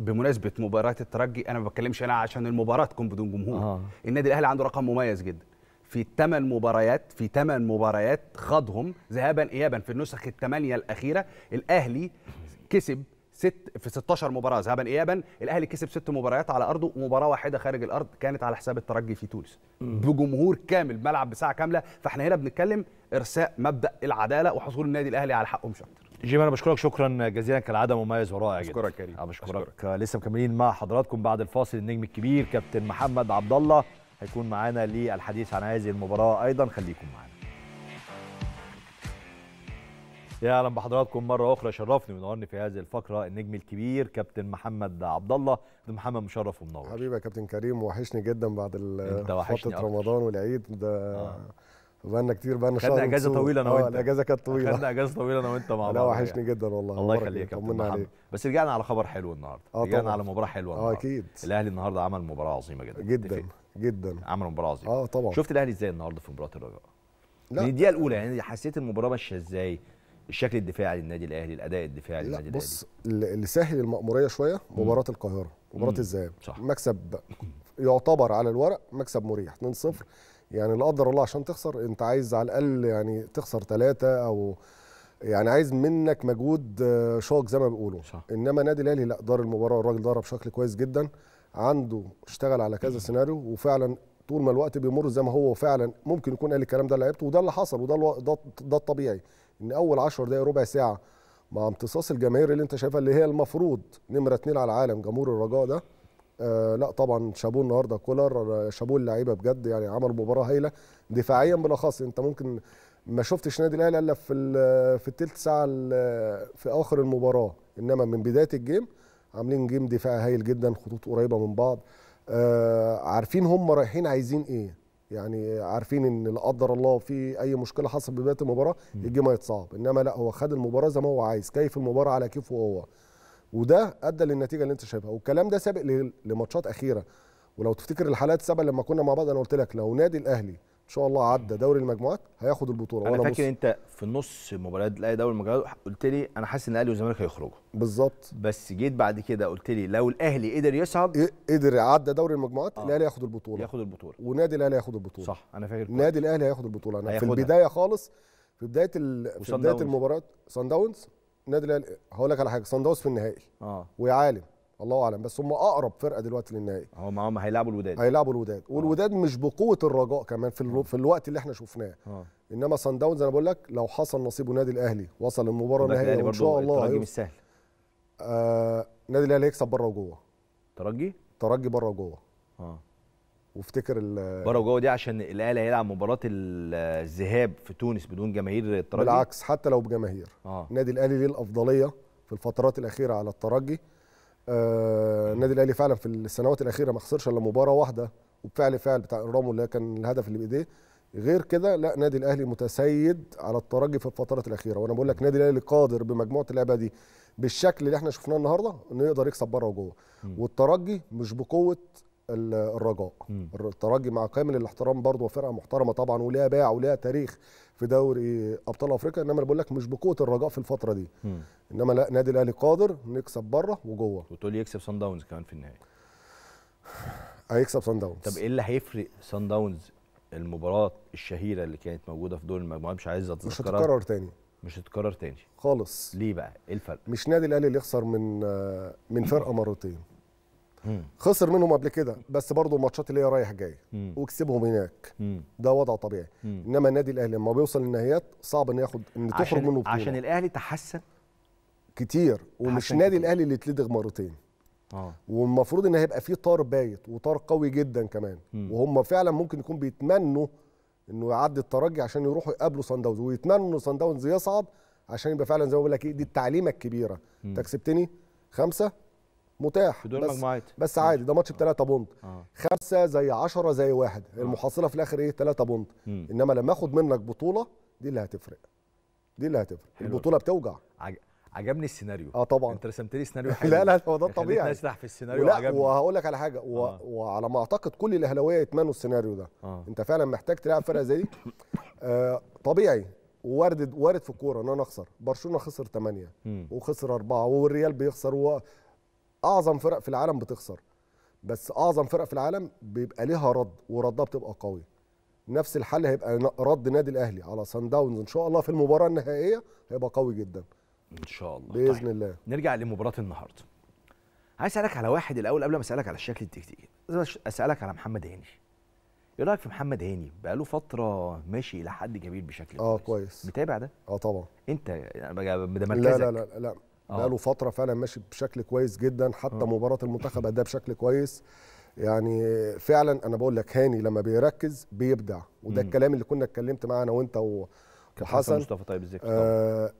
بمناسبة مباراة الترجي، أنا ما بتكلمش أنا عشان المباراة تكون بدون جمهور آه. النادي الأهلي عنده رقم مميز جدا في ثمان مباريات، في ثمان مباريات خاضهم ذهابا ايابا في النسخ الثمانيه الاخيره، الاهلي كسب ست في ستاشر مباراه ذهابا ايابا، الاهلي كسب ست مباريات على ارضه ومباراه واحده خارج الارض كانت على حساب الترجي في تونس بجمهور كامل ملعب بساعه كامله. فاحنا هنا بنتكلم ارساء مبدا العداله وحصول النادي الاهلي على حقه. مش اكتر جيم، انا بشكرك شكرا جزيلا، كالعاده مميز ورائع جدا. بشكرك كريم. اه بشكرك. لسه مكملين مع حضراتكم بعد الفاصل، النجم الكبير كابتن محمد عبد الله هيكون معانا للحديث عن هذه المباراة أيضا، خليكم معانا. يا أهلا بحضراتكم مرة أخرى، شرفني ونورني في هذه الفقرة النجم الكبير كابتن محمد عبد الله. كابتن محمد مشرف ومنور. حبيبي يا كابتن كريم، وحشني جدا بعد فترة رمضان والعيد ده آه. بقالنا كتير، بقالنا شهر، خدنا اجازه طويله انا وانت. الاجازه كانت طويله، خدنا اجازه طويله انا وانت مع بعض. لا وحشني يعني جدا والله. الله يخليك يا كابتن محمد، بس رجعنا على خبر حلو النهارده، رجعنا على مباراه حلوه النهارده. اه اكيد الاهلي النهارده عمل مباراه عظيمه جدا جدا جدا، عمل مباراه عظيمه اه طبعا. شفت الاهلي ازاي النهارده في مباراه الرجاء؟ من الدقيقه الاولى يعني حسيت المباراه ماشيه ازاي، الشكل الدفاعي للنادي الاهلي، الاداء الدفاعي للنادي الاهلي. بص اللي سهل المأموريه شويه مباراه القاهره، مباراه الذهاب مكسب يعتبر على الورق مكسب مريح اتنين صفر، يعني لا قدر الله عشان تخسر انت عايز على الاقل يعني تخسر ثلاثه، او يعني عايز منك مجهود شاق زي ما بيقولوا. انما النادي الاهلي لا، دار المباراه، الراجل دارها بشكل كويس جدا، عنده اشتغل على كذا سيناريو، وفعلا طول ما الوقت بيمر زي ما هو فعلا ممكن يكون قال الكلام ده لعيبته، وده اللي حصل، وده ده, ده الطبيعي ان اول عشر دقائق ربع ساعه مع امتصاص الجماهير اللي انت شايفها اللي هي المفروض نمره اتنين على العالم جمهور الرجاء ده. آه لا طبعا شابوه النهارده كولر، شابوه اللعيبه بجد، يعني عمل مباراه هايله دفاعيا بالاخص. انت ممكن ما شفتش نادي الاهلي الا في في الثلث ساعه في اخر المباراه، انما من بدايه الجيم عاملين جيم دفاع هايل جدا، خطوط قريبه من بعض، آه عارفين هم رايحين عايزين ايه، يعني عارفين ان لا قدر الله في اي مشكله حصلت ببدايه المباراه الجيم هيتصعب، انما لا هو خد المباراه زي ما هو عايز، كيف المباراه على كيفه هو، وده ادى للنتيجه اللي انت شايفها، والكلام ده سابق لماتشات اخيره. ولو تفتكر الحالات السابقه لما كنا مع بعض انا قلت لك لو نادي الاهلي ان شاء الله عدى دوري المجموعات هياخد البطوله. انا فاكر انت في نص مباريات الاهلي دوري المجموعات قلت لي انا حاسس ان الاهلي والزمالك هيخرجوا بالظبط، بس جيت بعد كده قلت لي لو الاهلي قدر يصعد قدر يعدى دوري المجموعات آه. الاهلي هياخد البطوله ياخد البطوله ونادي الاهلي هياخد البطوله. صح انا فاكر نادي الاهلي هياخد البطوله. انا في البدايه خالص في بدايه ال... في بدايه المباريات صن داونز نادي الاهلي هقول لك على حاجه، صن داونز في النهائي اه ويعالم الله اعلم، بس هم اقرب فرقه دلوقتي للنهائي، هو معاهم هيلاعبوا الوداد هيلاعبوا الوداد آه. والوداد مش بقوه الرجاء كمان في الو... في الوقت اللي احنا شفناه آه. انما صن داونز انا بقول لك لو حصل نصيب نادي الاهلي وصل المباراه النهائيه ان شاء الله الترجي مش سهل آه... نادي الاهلي هيكسب بره وجوه. ترجي ترجي بره وجوه اه وافتكر بره وجوه دي عشان الاهلي هيلعب مباراه الذهاب في تونس بدون جماهير الترجي. بالعكس حتى لو بجماهير آه. نادي الاهلي ليه الافضليه في الفترات الاخيره على الترجي. النادي آه الاهلي فعلا في السنوات الاخيره ما خسرش الا مباراه واحده، وبفعل فعل بتاع رامو اللي كان الهدف اللي بايديه. غير كده لا نادي الاهلي متسيد على الترجي في الفترات الاخيره، وانا بقول لك نادي الاهلي قادر بمجموعه اللعبه دي بالشكل اللي احنا شفناه النهارده انه يقدر يكسب بره وجوه، والترجي مش بقوه الرجاء. الترجي مع كامل الاحترام برضه وفرقه محترمه طبعا ولها باع ولها تاريخ في دوري ابطال افريقيا، انما انا بقول لك مش بقوه الرجاء في الفتره دي. مم. انما لا نادي الاهلي قادر نكسب بره وجوه. وتقول يكسب صن داونز كمان في النهائي. هيكسب صن داونز. طب ايه اللي هيفرق صن داونز المباراه الشهيره اللي كانت موجوده في دور المجموعات مش عايز اتذكرها؟ مش هتتكرر تاني. مش هتتكرر تاني. خالص. ليه بقى؟ ايه الفرق؟ مش نادي الاهلي اللي يخسر من من فرقه مرتين. خسر منهم قبل كده بس برضه الماتشات اللي هي رايح جاي وكسبهم هناك، ده وضع طبيعي. انما النادي الاهلي لما بيوصل للنهائيات صعب ان ياخد ان تخرج منه بطوله، عشان الاهلي تحسن كتير ومش نادي الاهلي اللي اتلدغ مرتين اه والمفروض ان هيبقى فيه طار بايت وطار قوي جدا كمان مم. وهم فعلا ممكن يكون بيتمنوا انه يعدي الترجي عشان يروحوا يقابلوا صن داونز، ويتمنوا ان صن داونز يصعد عشان يبقى فعلا زي ما بقول لك ايه دي التعليمه الكبيره. انت كسبتني خمسه متاح في دور المجموعات بس عادي، ده ماتش بثلاثة بونت آه. خمسة زي عشرة زي واحد آه. المحصلة في الآخر إيه ثلاثة بونت مم. إنما لما آخد منك بطولة دي اللي هتفرق، دي اللي هتفرق. البطولة بتوجع. عج... عجبني السيناريو اه طبعا أنت رسمت لي سيناريو حلو. لا لا هو ده الطبيعي، خليتني أسرح في السيناريو وعجبني. وهقول لك على حاجة و... آه. وعلى ما أعتقد كل الأهلاوية يتمنوا السيناريو ده آه. أنت فعلا محتاج تلعب فرقة زي دي آه طبيعي وارد وارد في الكورة إن أنا أخسر. برشلونة خسر ثمانية وخسر أربعة والريال بيخسر و... اعظم فرق في العالم بتخسر، بس اعظم فرق في العالم بيبقى ليها رد وردها بتبقى قوي. نفس الحل هيبقى رد نادي الاهلي على صن داونز ان شاء الله في المباراه النهائيه هيبقى قوي جدا ان شاء الله باذن طيب. الله نرجع لمباراه النهارده. عايز اسالك على واحد الاول قبل ما اسالك على الشكل التكتيكي، اسالك على محمد هاني. ايه رايك في محمد هاني؟ بقاله فتره ماشي الى حد كبير بشكل اه كويس. متابع ده؟ اه طبعا. انت ده مركزك؟ لا لا لا, لا. بقاله فترة فعلا ماشي بشكل كويس جدا، حتى أوه. مباراة المنتخب أداها بشكل كويس. يعني فعلا أنا بقول لك هاني لما بيركز بيبدع، وده مم. الكلام اللي كنا اتكلمت معاه أنا وأنت وحسن مصطفى طيب الذكر آه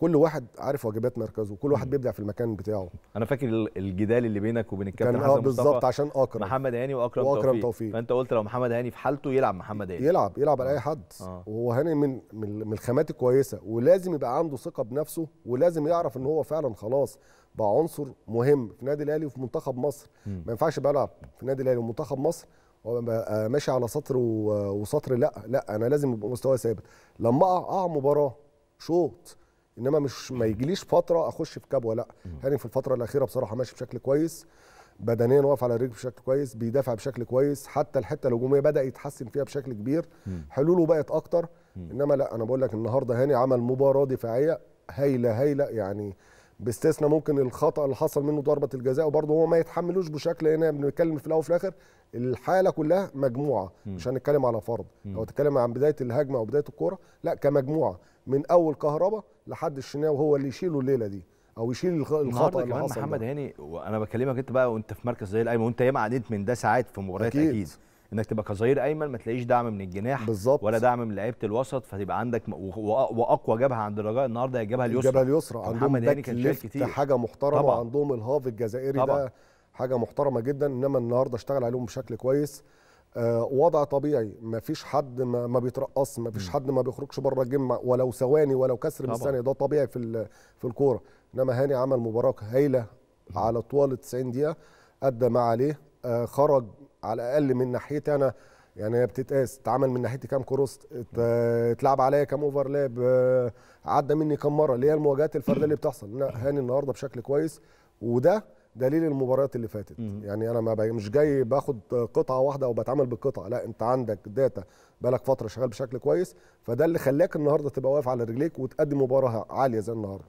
كل واحد عارف واجبات مركزه، وكل واحد مم. بيبدع في المكان بتاعه. أنا فاكر الجدال اللي بينك وبين الكابتن حسن مصطفى بالظبط عشان أكرم محمد هاني وأكرم, وأكرم توفيق. فأنت قلت لو محمد هاني في حالته يلعب محمد هاني يلعب يلعب على أي حد آه. وهو هاني من من الخامات الكويسة، ولازم يبقى عنده ثقة بنفسه، ولازم يعرف إن هو فعلا خلاص بقى عنصر مهم في نادي الأهلي وفي منتخب مصر. مم. ما ينفعش بقى ألعب في نادي الأهلي ومنتخب مصر وأبقى ماشي على سطر وسطر، لا لا أنا لازم يبقى مستواي ثابت. لما أقع مباراة شوط، انما مش ما يجيليش فتره اخش في كبوه، لا. هاني في الفتره الاخيره بصراحه ماشي بشكل كويس، بدنيا واقف على رجله بشكل كويس، بيدافع بشكل كويس، حتى الحته الهجوميه بدا يتحسن فيها بشكل كبير، حلوله بقت اكتر. انما لا انا بقول لك النهارده هاني عمل مباراه دفاعيه هايله هايله، يعني باستثناء ممكن الخطا اللي حصل منه ضربه الجزاء، وبرضه هو ما يتحملوش بشكل. هنا بنتكلم في الاول وفي الاخر الحاله كلها مجموعه، مش هنتكلم على فرد. لو هتتكلم عن بدايه الهجمه او بدايه الكوره، لا كمجموعه من اول كهربا لحد الشناوي هو اللي يشيله الليله دي او يشيل الخطا اللي حصل. محمد هاني وانا بكلمك انت بقى وانت في مركز زي الايمن، وانت ياما عديت من ده ساعات في مباريات اكيد, أكيد. انك تبقى كظهير ايمن ما تلاقيش دعم من الجناح بالزبط. ولا دعم من لعيبه الوسط، فتبقى عندك واقوى جبهه عند الرجاء النهارده هي الجبهه اليسرى. الجبهه اليسرى عندهم باك ليفت حاجه محترمه طبعا. وعندهم الهاف الجزائري طبعا. ده حاجه محترمه جدا، انما النهارده اشتغل عليهم بشكل كويس. آه وضع طبيعي، ما فيش حد ما, ما بيترقص، ما فيش حد ما بيخرجش بره الجيم ولو ثواني ولو كسر من الثانيه، ده طبيعي في في الكوره. انما هاني عمل مباراه هايله على طوال تسعين دقيقه، ادى ما عليه، آه خرج على الاقل من ناحيتي انا، يعني هي بتتقاس، اتعمل من ناحيتي كام كروس، اتلعب عليا كام اوفرلاب، آه عدى مني كام مره، اللي هي المواجهات الفرديه اللي بتحصل. لا هاني النهارده بشكل كويس، وده دليل المباريات اللي فاتت. مم. يعني انا ما مش جاي باخد قطعه واحده او بتعامل بالقطعه، لا انت عندك داتا بقالك فتره شغال بشكل كويس، فده اللي خلاك النهارده تبقى واقف على رجليك وتقدم مباراه عاليه زي النهارده.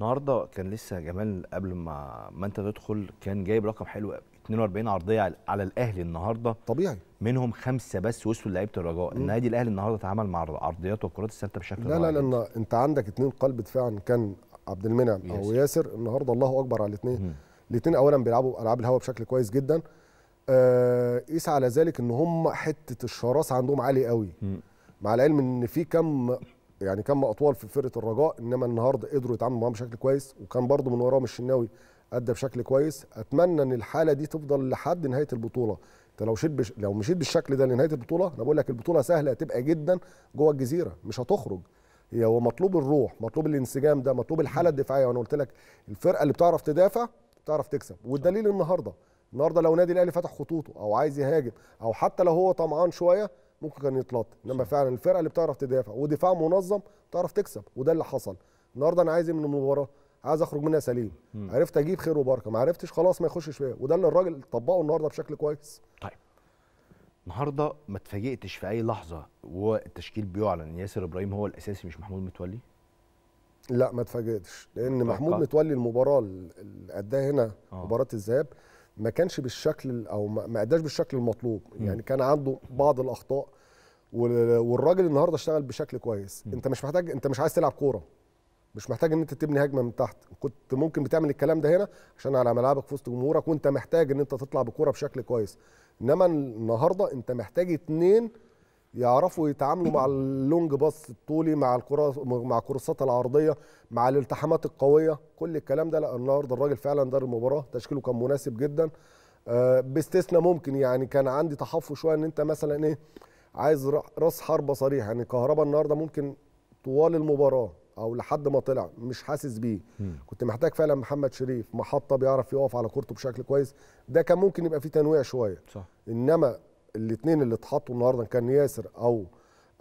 النهارده كان لسه جمال قبل ما ما انت تدخل كان جايب رقم حلو، اثنين وأربعين عرضيه على الاهلي النهارده، طبيعي منهم خمسه بس وصلوا لعيبه الرجاء. النادي الاهلي النهارده اتعامل مع عرضيات والكرات الثابته بشكل لا لا لان انت عندك اثنين قلب دفاع، كان عبد المنعم ياسر. او ياسر النهارده الله اكبر على الاثنين. الاثنين اولا بيلعبوا العاب الهواء بشكل كويس جدا، آه قيس على ذلك ان هم حته الشراسه عندهم عاليه قوي، مع العلم ان في كم يعني كم اطوال في فرقه الرجاء، انما النهارده قدروا يتعاملوا معاهم بشكل كويس، وكان برضو من وراهم الشناوي ادى بشكل كويس. اتمنى ان الحاله دي تفضل لحد نهايه البطوله. انت لو مشيت بش... لو مشيت بالشكل ده لنهايه البطوله، انا بقول لك البطوله سهله هتبقى جدا جوه الجزيره، مش هتخرج. هي هو مطلوب الروح، مطلوب الانسجام ده، مطلوب الحاله الدفاعيه، وانا قلت لك الفرقه اللي بتعرف تدافع تعرف تكسب، والدليل النهارده النهارده لو نادي الاهلي فتح خطوطه او عايز يهاجم او حتى لو هو طمعان شويه ممكن كان يتلط، انما فعلا الفرقه اللي بتعرف تدافع ودفاع منظم تعرف تكسب، وده اللي حصل النهارده. انا عايز ايه من المباراه؟ عايز اخرج منها سليم، م. عرفت اجيب خير وبركه، ما عرفتش خلاص ما يخشش فيها، وده اللي الراجل طبقه النهارده بشكل كويس. طيب النهارده ما اتفاجئتش في اي لحظه والتشكيل بيعلن ياسر ابراهيم هو الاساسي مش محمود متولي؟ لا ما اتفاجئتش، لان محمود متولي المباراه اللي اداها هنا آه. مباراه الذهاب ما كانش بالشكل او ما اداش بالشكل المطلوب، م. يعني كان عنده بعض الاخطاء، والراجل النهارده اشتغل بشكل كويس. م. انت مش محتاج، انت مش عايز تلعب كوره، مش محتاج ان انت تبني هجمه من تحت، كنت ممكن بتعمل الكلام ده هنا عشان على ملعبك في وسط جمهورك، وانت محتاج ان انت تطلع بكوره بشكل كويس. انما النهارده انت محتاج اتنين يعرفوا يتعاملوا مع اللونج باص الطولي، مع الكرات، مع الكورسات العرضيه، مع الالتحامات القويه، كل الكلام ده. لا النهارده الراجل فعلا دار المباراه، تشكيله كان مناسب جدا، أه باستثناء ممكن يعني كان عندي تحفظ شويه ان انت مثلا ايه عايز راس حربه صريح، يعني كهربا النهارده ممكن طوال المباراه او لحد ما طلع مش حاسس بيه، كنت محتاج فعلا محمد شريف محطه بيعرف يقف على كورته بشكل كويس، ده كان ممكن يبقى فيه تنويع شويه صح. انما الاثنين اللي اتحطوا النهارده كان ياسر او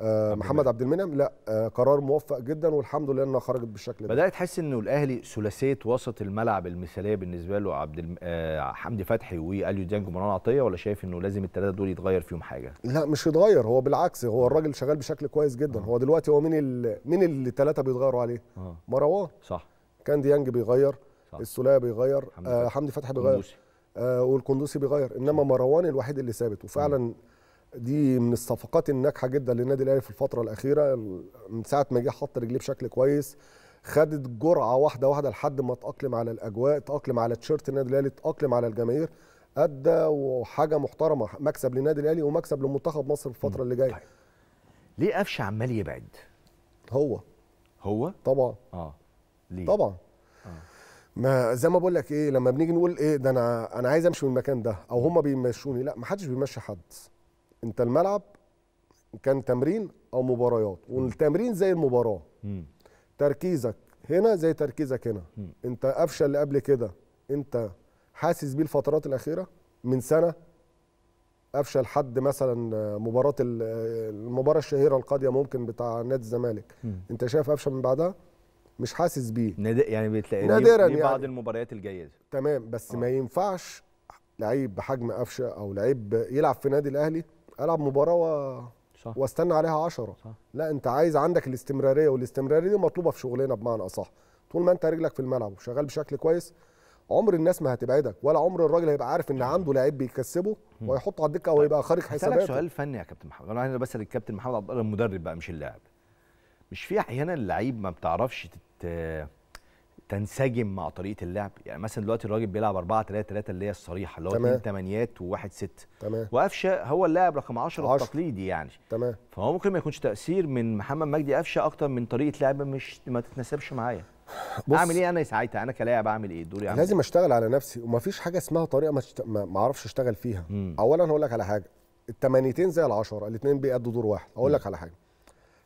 آه محمد عبد المنعم، لا آه قرار موفق جدا، والحمد لله انها خرجت بالشكل ده. بدات تحس انه الاهلي ثلاثيه وسط الملعب المثاليه بالنسبه له عبد الم... آه حمدي فتحي واليو ديانج ومروان عطيه، ولا شايف انه لازم الثلاثه دول يتغير فيهم حاجه؟ لا مش يتغير، هو بالعكس هو الراجل شغال بشكل كويس جدا. آه. هو دلوقتي هو مين ال... مين اللي الثلاثه بيتغيروا عليه؟ آه. مروان صح، كان ديانج بيغير، السوليه بيغير، حمدي, آه حمدي فتحي بيغير، آه والقندوسي بيغير، انما مروان الوحيد اللي ثابت. وفعلا دي من الصفقات الناجحه جدا للنادي الاهلي في الفتره الاخيره، من ساعه ما جه حط رجليه بشكل كويس، خدت جرعه واحده واحده لحد ما اتاقلم على الاجواء، اتاقلم على تيشيرت النادي الاهلي، اتاقلم على الجماهير، ادى وحاجه محترمه، مكسب للنادي الاهلي ومكسب لمنتخب مصر في الفتره اللي جايه. طيب. ليه قفشه عمال يبعد؟ هو هو طبعا اه ليه؟ طبعا ما زي ما بقول لك ايه، لما بنيجي نقول ايه ده انا انا عايز امشي من المكان ده او هم بيمشوني، لا ما حدش بيمشي حد. انت الملعب كان تمرين او مباريات، والتمرين زي المباراه، م. تركيزك هنا زي تركيزك هنا. م. انت قفشه اللي قبل كده انت حاسس بيه الفترات الاخيره من سنه، قفشه لحد مثلا مباراه المباراه الشهيره القاضيه ممكن بتاع نادي الزمالك، م. انت شايف قفشه من بعدها مش حاسس بيه، يعني بتلاقي نادرا يعني بعض المباريات الجيده تمام، بس آه. ما ينفعش لعيب بحجم قفشه او لعيب يلعب في نادي الاهلي العب مباراه و... صح. واستنى عليها عشرة صح. لا انت عايز عندك الاستمراريه، والاستمراريه دي مطلوبه في شغلنا بمعنى اصح. طول ما انت رجلك في الملعب وشغال بشكل كويس، عمر الناس ما هتبعدك، ولا عمر الراجل هيبقى عارف ان عنده لعيب بيكسبه ويحطه على الدكه او يبقى خارج حساباته. هسألك سؤال فني يا كابتن محمد، انا هنا بس الكابتن محمد عبد القادر المدرب بقى مش اللاعب، مش في احيانا اللعيب ما بتعرفش تت... تنسجم مع طريقه اللعب. يعني مثلا دلوقتي الراجل بيلعب أربعة ثلاثة ثلاثة اللي هي الصريحه اللي هو ثمانيات وواحد ستة، تمام، وقفشه هو اللاعب رقم عشرة التقليدي يعني، تمام. فهو ممكن ما يكونش تاثير من محمد مجدي قفشه اكتر من طريقه لعب مش ما تتناسبش معايا. اعمل ايه انا ساعتها؟ انا كلاعب اعمل ايه؟ دوري اعمل لازم إيه؟ اشتغل على نفسي، ومفيش حاجه اسمها طريقه ما شت... ما اعرفش اشتغل فيها. مم. اولا هقول لك على حاجه، الثمانيتين زي العشرة، الاثنين بيأدوا دور واحد. اقول لك على حاجه،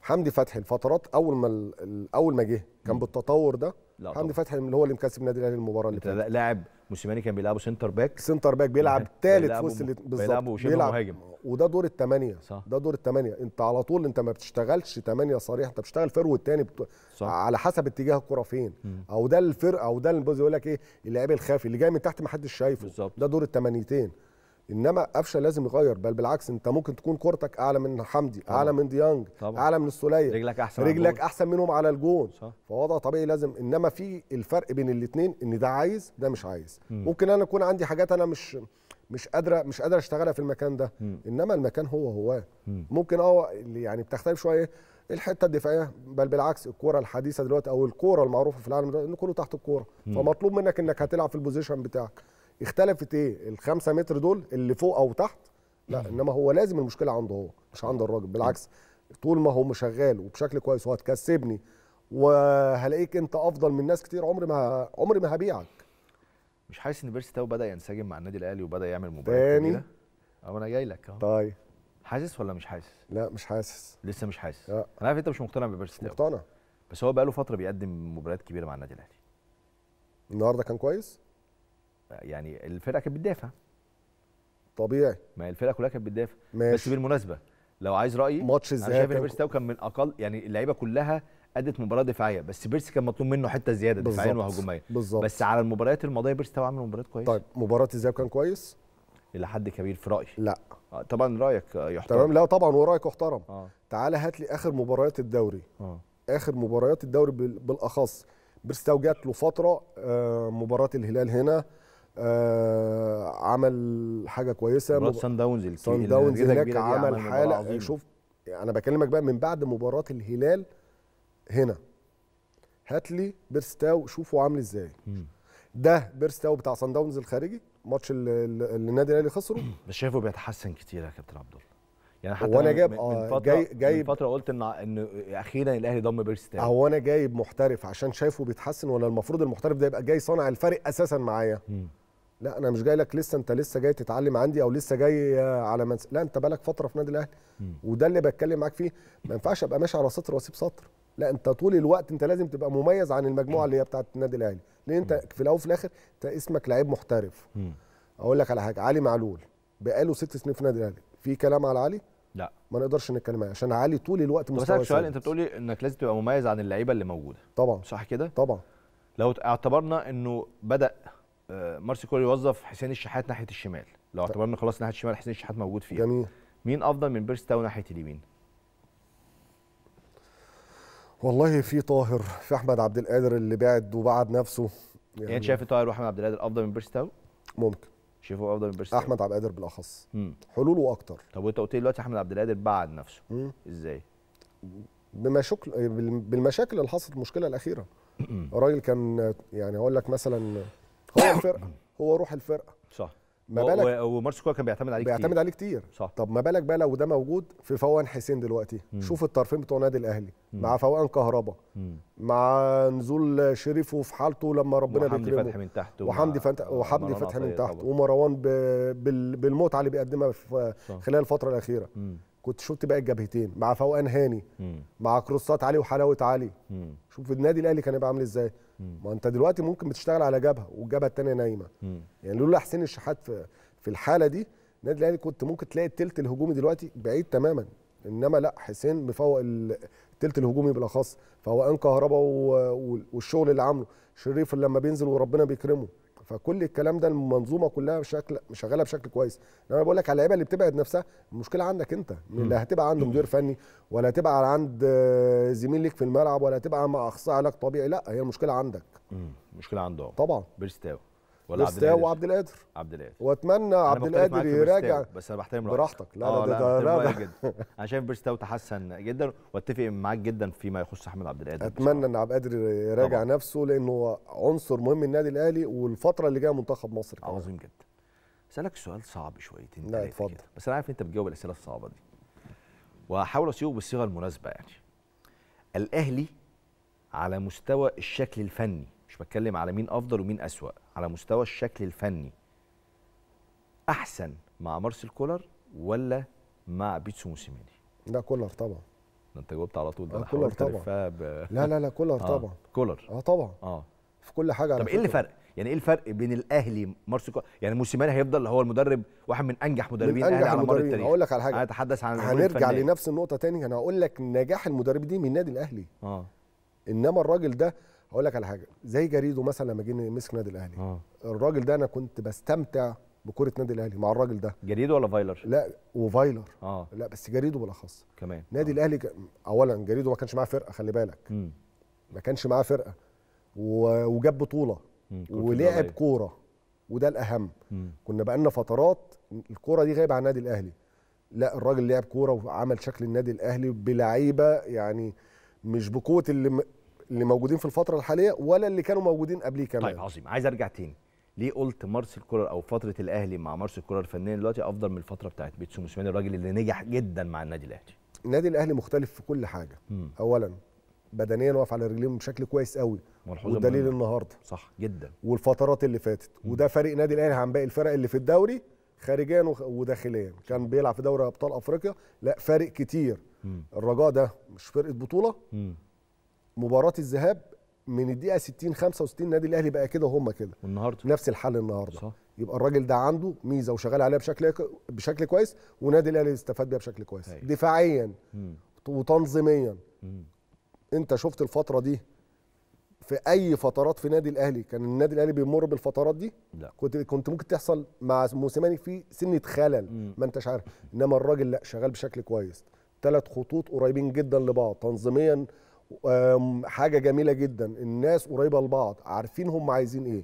حمدي فتحي الفترات اول ما اول ما جه كان بالتطور ده، حمدي فتحي اللي هو اللي مكسب النادي الاهلي المباراه اللي فاتت، لاعب موسيماني كان بيلعبه سنتر باك، سنتر باك بيلعب ثالث وسط، بالظبط بيلعب مهاجم، وده دور الثمانيه، ده دور الثمانيه. انت على طول انت ما بتشتغلش ثمانيه صريح، انت بتشتغل فروه تاني بت... على حسب اتجاه الكره فين، او ده الفرقه او ده اللي بيقول لك ايه اللاعب الخافي اللي جاي من تحت ما حدش شايفه بالزبط. ده دور الثمانيتين. انما قفشه لازم يغير، بل بالعكس انت ممكن تكون كورتك اعلى من حمدي، طبعا. اعلى من ديانج، طبعا. اعلى من السوليه، رجلك احسن، رجلك احسن منهم على الجون، فوضع طبيعي لازم. انما في الفرق بين الاثنين ان ده عايز ده مش عايز. مم. ممكن انا اكون عندي حاجات انا مش مش قادره مش قادره اشتغلها في المكان ده. مم. انما المكان هو هو مم. ممكن اه يعني بتختلف شويه الحته الدفاعيه، بل بالعكس الكوره الحديثه دلوقتي او الكوره المعروفه في العالم ده ان كله تحت الكوره، فمطلوب منك انك هتلعب في البوزيشن بتاعك. اختلفت ايه الخمسة متر دول اللي فوق او تحت؟ لا، انما هو لازم المشكله عنده هو مش عند الراجل. بالعكس طول ما هو شغال وبشكل كويس وهتكسبني وهلاقيك انت افضل من ناس كتير، عمري ما عمري ما هبيعك. مش حاسس ان بيرسي تاو بدا ينسجم مع النادي الاهلي وبدا يعمل مباريات جديده؟ او انا جاي لك اهو. طيب حاسس ولا مش حاسس؟ لا مش حاسس، لسه مش حاسس. لا. انا عارف انت مش مقتنع ببيرسي تاو. مقتنع، بس هو بقى له فتره بيقدم مباريات كبيره مع النادي الاهلي. النهارده كان كويس، يعني الفرقه كانت بتدافع طبيعي، ما الفرقه كلها كانت بتدافع. بس بالمناسبه لو عايز رايي، ماتش الذهاب انا شايف ان بيرسي تاو كان من اقل، يعني اللعيبه كلها ادت مباراه دفاعيه، بس بيرسي كان مطلوب منه حته زياده دفاعيا وهجوميا، بس على المباريات الماضيه بيرسي تاو عامل مباريات كويسه. طيب مباراه الذهاب كان كويس الى حد كبير في رايي. لا طبعا رايك يحترم، تمام. لا طبعا ورايك يحترم. آه. تعالى هات لي اخر مباريات الدوري. آه. اخر مباريات الدوري بالاخص بيرسي تاو جات له فتره، آه مباراه الهلال هنا، آه عمل حاجه كويسه، مباراه صن داونز صن داونز هناك عمل حاله. شوف انا بكلمك بقى من بعد مباراه الهلال هنا، هات لي بيرسي تاو شوفه عامل ازاي. مم. ده بيرسي تاو بتاع صن داونز الخارجي، ماتش اللي النادي الاهلي خسره، بس شايفه بيتحسن كتير يا كابتن عبد الله. يعني حتى وانا جايب من فتره جاي جاي من فتره قلت ان ان اخيرا الاهلي ضم بيرسي تاو، هو انا جايب محترف عشان شايفه بيتحسن، ولا المفروض المحترف ده يبقى جاي صانع الفرق اساسا معايا؟ لا انا مش جاي لك لسه انت لسه جاي تتعلم عندي او لسه جاي على منس... لا انت بقالك فتره في نادي الاهلي، وده اللي بتكلم معاك فيه. ما ينفعش ابقى ماشي على سطر واسيب سطر، لا انت طول الوقت انت لازم تبقى مميز عن المجموعه اللي هي بتاعه النادي الاهلي، لان انت في الاول وفي الاخر انت اسمك لعيب محترف. اقول لك على حاجه، علي معلول بقاله ست سنين في النادي الاهلي، في كلام على علي؟ لا ما نقدرش نتكلم عليه عشان علي طول الوقت مستوى. بس سؤال، انت بتقولي انك لازم تبقى مميز عن اللعيبه اللي موجوده، طبعا صح كده؟ طبعا. لو اعتبرنا انه بدا مارسيل كولر يوظف حسين الشحات ناحيه الشمال، لو اعتبرنا خلاص ناحيه الشمال حسين الشحات موجود فيها، جميل. مين افضل من بيرسي تاو ناحيه اليمين؟ والله في طاهر، في احمد عبد القادر اللي بعد وبعد نفسه. يعني, يعني شايف طاهر واحمد عبد القادر افضل من بيرسي تاو؟ ممكن شايفه افضل من بيرسي تاو، احمد عبد القادر بالاخص حلوله اكتر. طب وانت قلت لي دلوقتي احمد عبد القادر بعد نفسه، مم. ازاي؟ بمشاكل بالمشاكل اللي حصلت المشكله الاخيره. الراجل كان يعني اقول لك مثلا هو الفرقه، هو روح الفرقه، صح. ما بالك ومارسيل كولر كان بيعتمد عليه كتير، بيعتمد عليه كتير، صح. طب ما بالك بقى لو ده موجود في فوقان حسين دلوقتي. مم. شوف الطرفين بتوع النادي الاهلي مع فوقان كهربا، مع نزول شريف وفي حالته لما ربنا بيكرمه، وحمدي فتحي من تحت، وحمدي فتحي وحمدي فتحي من تحت، ومروان بالمتعه اللي بيقدمها خلال الفتره الاخيره. مم. كنت شفت بقى الجبهتين مع فوقان هاني، مم. مع كروسات علي وحلاوه علي. مم. شوف النادي الاهلي كان هيبقى عامل ازاي. مم. ما انت دلوقتي ممكن بتشتغل على جبهه والجبهه الثانيه نايمه. مم. يعني لولا حسين الشحات في, في الحاله دي النادي الاهلي كنت ممكن تلاقي الثلث الهجومي دلوقتي بعيد تماما، انما لا حسين مفوق الثلث الهجومي بالاخص، فوقان كهربا والشغل اللي عامله شريف اللي لما بينزل وربنا بيكرمه، فكل الكلام ده المنظومه كلها بشكل شغاله بشكل كويس. انا بقول لك على اللعيبه اللي بتبعد نفسها المشكله عندك انت، اللي هتبقى عند مدير فني ولا هتبقى عند زميل ليك في الملعب ولا هتبقى مع اخصائي علاج طبيعي، لا هي المشكله عندك. امم المشكله عنده طبعا بيرسي تاو. ولا عبد القادر؟ وعبد القادر عبد القادر واتمنى عبد القادر يراجع، بس انا بحترم رايك براحتك. لا لا ده ده جدا انا شايف بيرسي تاو تحسن جدا واتفق معاك جدا فيما يخص احمد عبد القادر. اتمنى ان عبد القادر يراجع طبعا. نفسه لانه عنصر مهم النادي الاهلي والفتره اللي جايه منتخب مصر كمان. عظيم جدا. اسالك سؤال صعب شويتين. لا اتفضل. بس انا عارف انت بتجاوب الاسئله الصعبه دي وهحاول اسيبه بالصيغه المناسبه. يعني الاهلي على مستوى الشكل الفني، مش بتكلم على مين افضل ومين اسوأ، على مستوى الشكل الفني احسن مع مارسيل كولر ولا مع بيتسو موسيماني؟ لا كولر طبعا. ده انت جاوبت على طول. ده آه كولر طبعا. ب... لا لا لا كولر آه طبعا. كولر اه طبعا اه في كل حاجه. طب ايه اللي فرق؟ يعني ايه الفرق بين الاهلي مارسيل كولر؟ يعني موسيماني هيفضل هو المدرب، واحد من انجح مدربين الاهلي على مر التاريخ. هقول لك على حاجه، هتحدث عن هنرجع لنفس النقطه تاني. انا هقول لك نجاح المدرب دي من النادي الاهلي اه انما الراجل ده اقول لك على حاجه، زي جريدو مثلا لما جه مسك نادي الاهلي آه. الراجل ده انا كنت بستمتع بكره نادي الاهلي مع الراجل ده. جريدو ولا فايلر؟ لا وفايلر اه لا بس جريدو بالاخص كمان. نادي آه. الاهلي ك... اولا جريدو ما كانش معاه فرقه، خلي بالك م. ما كانش معاه فرقه و... وجاب بطوله ولعب كوره وده الاهم. م. كنا بقالنا فترات الكوره دي غايبه عن النادي الاهلي. لا الراجل لعب كوره وعمل شكل النادي الاهلي بلعيبه يعني مش بقوه اللي م... اللي موجودين في الفترة الحالية ولا اللي كانوا موجودين قبليه كمان. طيب عظيم. عايز ارجع تاني، ليه قلت مارسيل كولر او فترة الاهلي مع مارسيل كولر فنيا دلوقتي افضل من الفترة بتاعت بيتسو موسيماني الراجل اللي نجح جدا مع النادي الاهلي؟ النادي الاهلي مختلف في كل حاجة. مم. اولا بدنيا واقف على رجليه بشكل كويس قوي والدليل النهارده صح جدا والفترات اللي فاتت. مم. وده فريق نادي الاهلي عن باقي الفرق اللي في الدوري خارجيا وداخليا. كان بيلعب في دوري ابطال افريقيا، لا فارق كتير. مم. الرجاء ده مش فرقة بطولة. مم. مباراة الذهاب من الدقيقة ستين خمسة وستين النادي الأهلي بقى كده وهم كده. والنهارده نفس الحل النهارده. صح. يبقى الراجل ده عنده ميزة وشغال عليها بشكل بشكل كويس ونادي الأهلي استفاد بيها بشكل كويس. هي. دفاعيا مم. وتنظيميا. مم. أنت شفت الفترة دي في أي فترات في نادي الأهلي كان النادي الأهلي بيمر بالفترات دي؟ لا. كنت كنت ممكن تحصل مع موسيماني في سنة خلل. مم. ما أنتش عارف، إنما الراجل لا شغال بشكل كويس. ثلاث خطوط قريبين جدا لبعض تنظيميا، حاجه جميله جدا، الناس قريبه لبعض، عارفين هم عايزين ايه.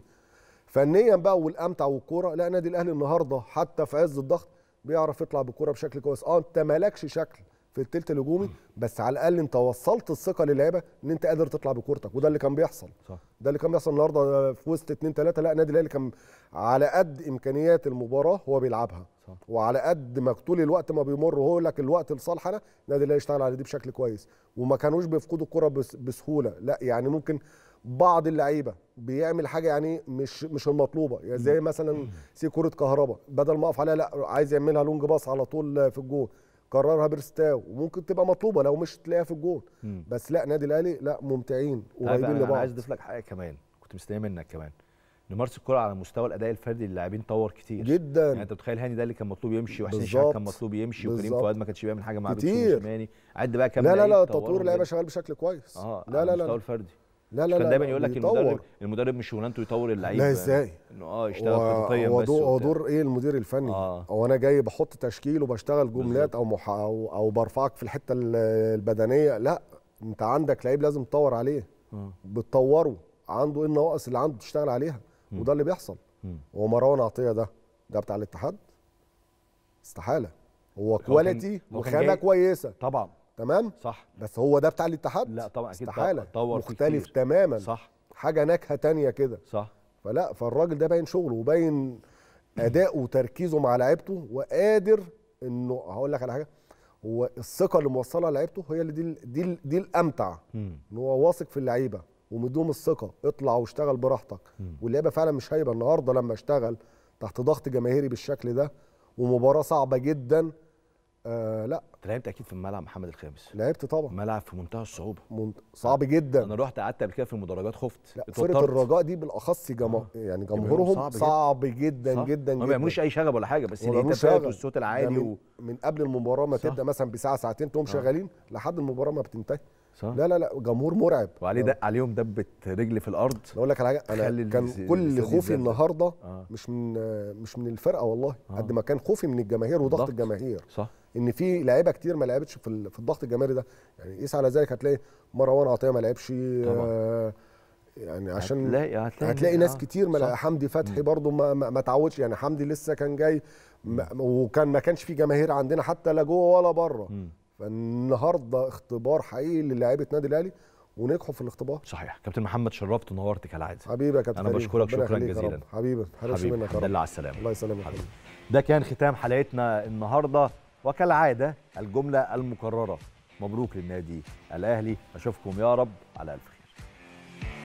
فنيا بقى والامتع والكوره، لا نادي الاهلي النهارده حتى في عز الضغط بيعرف يطلع بالكوره بشكل كويس. اه انت مالكش شكل في الثلث الهجومي، بس على الاقل انت وصلت الثقه للعيبه ان انت قادر تطلع بكورتك، وده اللي كان بيحصل. صح. ده اللي كان بيحصل النهارده في وسط اتنين تلاتة، لا نادي الاهلي كان على قد امكانيات المباراه هو بيلعبها. صح. وعلى قد ما طول الوقت ما بيمر هو لك الوقت لصالحنا، نادي الاهلي اشتغل على دي بشكل كويس وما كانوش بيفقدوا الكره بسهوله. لا يعني ممكن بعض اللعيبه بيعمل حاجه يعني مش مش المطلوبه، يعني زي مثلا سي كوره كهربا بدل ما اقف عليها لا عايز يعملها لونج باص على طول في الجول، قررها بيرسي تاو وممكن تبقى مطلوبه لو مش تلاقيها في الجول. مم. بس لا نادي الاهلي لا ممتعين قريبين لبعض. انا عايز اضيف لك حاجه كمان كنت مستنيه منك كمان، ان مارسيل كولر على مستوى الاداء الفردي للاعبين طور كتير جدا. يعني انت متخيل هاني ده اللي كان مطلوب يمشي، وحسين الشحات كان مطلوب يمشي، وكريم فؤاد ما كانش بيعمل حاجه مع بيتسو موسيماني. عد بقى كام لا لا لا تطوير اللعيبه شغال بشكل كويس. اه لا لا لا الفردي لا لا كان دايما يقول لك المدرب المدرب مش شغلانته يطور اللعيبه. لا ازاي؟ انه اه يشتغل خططيا بس. هو دور ايه المدير الفني؟ آه. هو انا جاي بحط تشكيل وبشتغل جملات او مح... او, أو برفعك في الحته البدنيه، لا انت عندك لعيب لازم تطور عليه. آه. بتطوره عنده ايه النواقص اللي عنده تشتغل عليها. م. وده اللي بيحصل. هو مروان عطيه ده ده بتاع الاتحاد؟ استحاله. هو كواليتي وخامه كويسه طبعا تمام؟ صح. بس هو ده بتاع الاتحاد؟ لا طبعا اكيد استحاله. مختلف تماما. صح. حاجه نكهه ثانيه كده. صح. فلا فالراجل ده باين شغله وباين اداؤه وتركيزه مع لعيبته وقادر انه هقول لك على حاجه، هو الثقه اللي موصلها لعيبته هي اللي دي دي, دي الامتع. ان هو واثق في اللعيبه ومديهم الثقه، اطلع واشتغل براحتك. واللعيبه فعلا مش هايبه النهارده لما اشتغل تحت ضغط جماهيري بالشكل ده ومباراه صعبه جدا. آه لا انت لعبت اكيد في الملعب محمد الخامس. لعبت طبعا. ملعب في منتهى الصعوبه. منت... صعب جدا. انا رحت قعدت قبل كده في المدرجات خفت. لا فرقه الرجاء دي بالاخص جم... آه. يعني جمهورهم صعب, صعب جدا صح. جدا ما بيعملوش اي شغب ولا حاجه، بس الهتافات والصوت العالي من... و... من قبل المباراه ما تبدا مثلا بساعه ساعتين تقوم آه. شغالين لحد المباراه ما بتنتهي. صح. لا لا لا جمهور مرعب وعليه دق عليهم دبه رجل في الارض. اقول لك على حاجه، انا كان كل خوفي النهارده مش من مش من الفرقه والله قد ما كان خوفي من الجماهير وضغط الجماهير. صح. ان في لعيبه كتير ما لعبتش في في الضغط الجماهيري ده، يعني قيس على ذلك هتلاقي مروان عطيه ما لعبش، يعني عشان هتلاقي, هتلاقي, هتلاقي ناس آه. كتير ما حمدي فتحي برضه ما ما اتعودش، يعني حمدي لسه كان جاي وكان ما كانش في جماهير عندنا حتى لا جوه ولا بره. فالنهارده اختبار حقيقي للاعيبه نادي الاهلي ونجحوا في الاختبار. صحيح كابتن محمد، شرفت ونورت كالعاده حبيبي يا كابتن. انا بشكرك شكرا جزيلا حبيبي، حرص منك يا رب. على السلامه. الله يسلمك حبيبي. ده كان ختام حلقتنا النهارده، وكالعاده الجمله المكرره، مبروك للنادي الاهلي. اشوفكم يا رب على الف خير.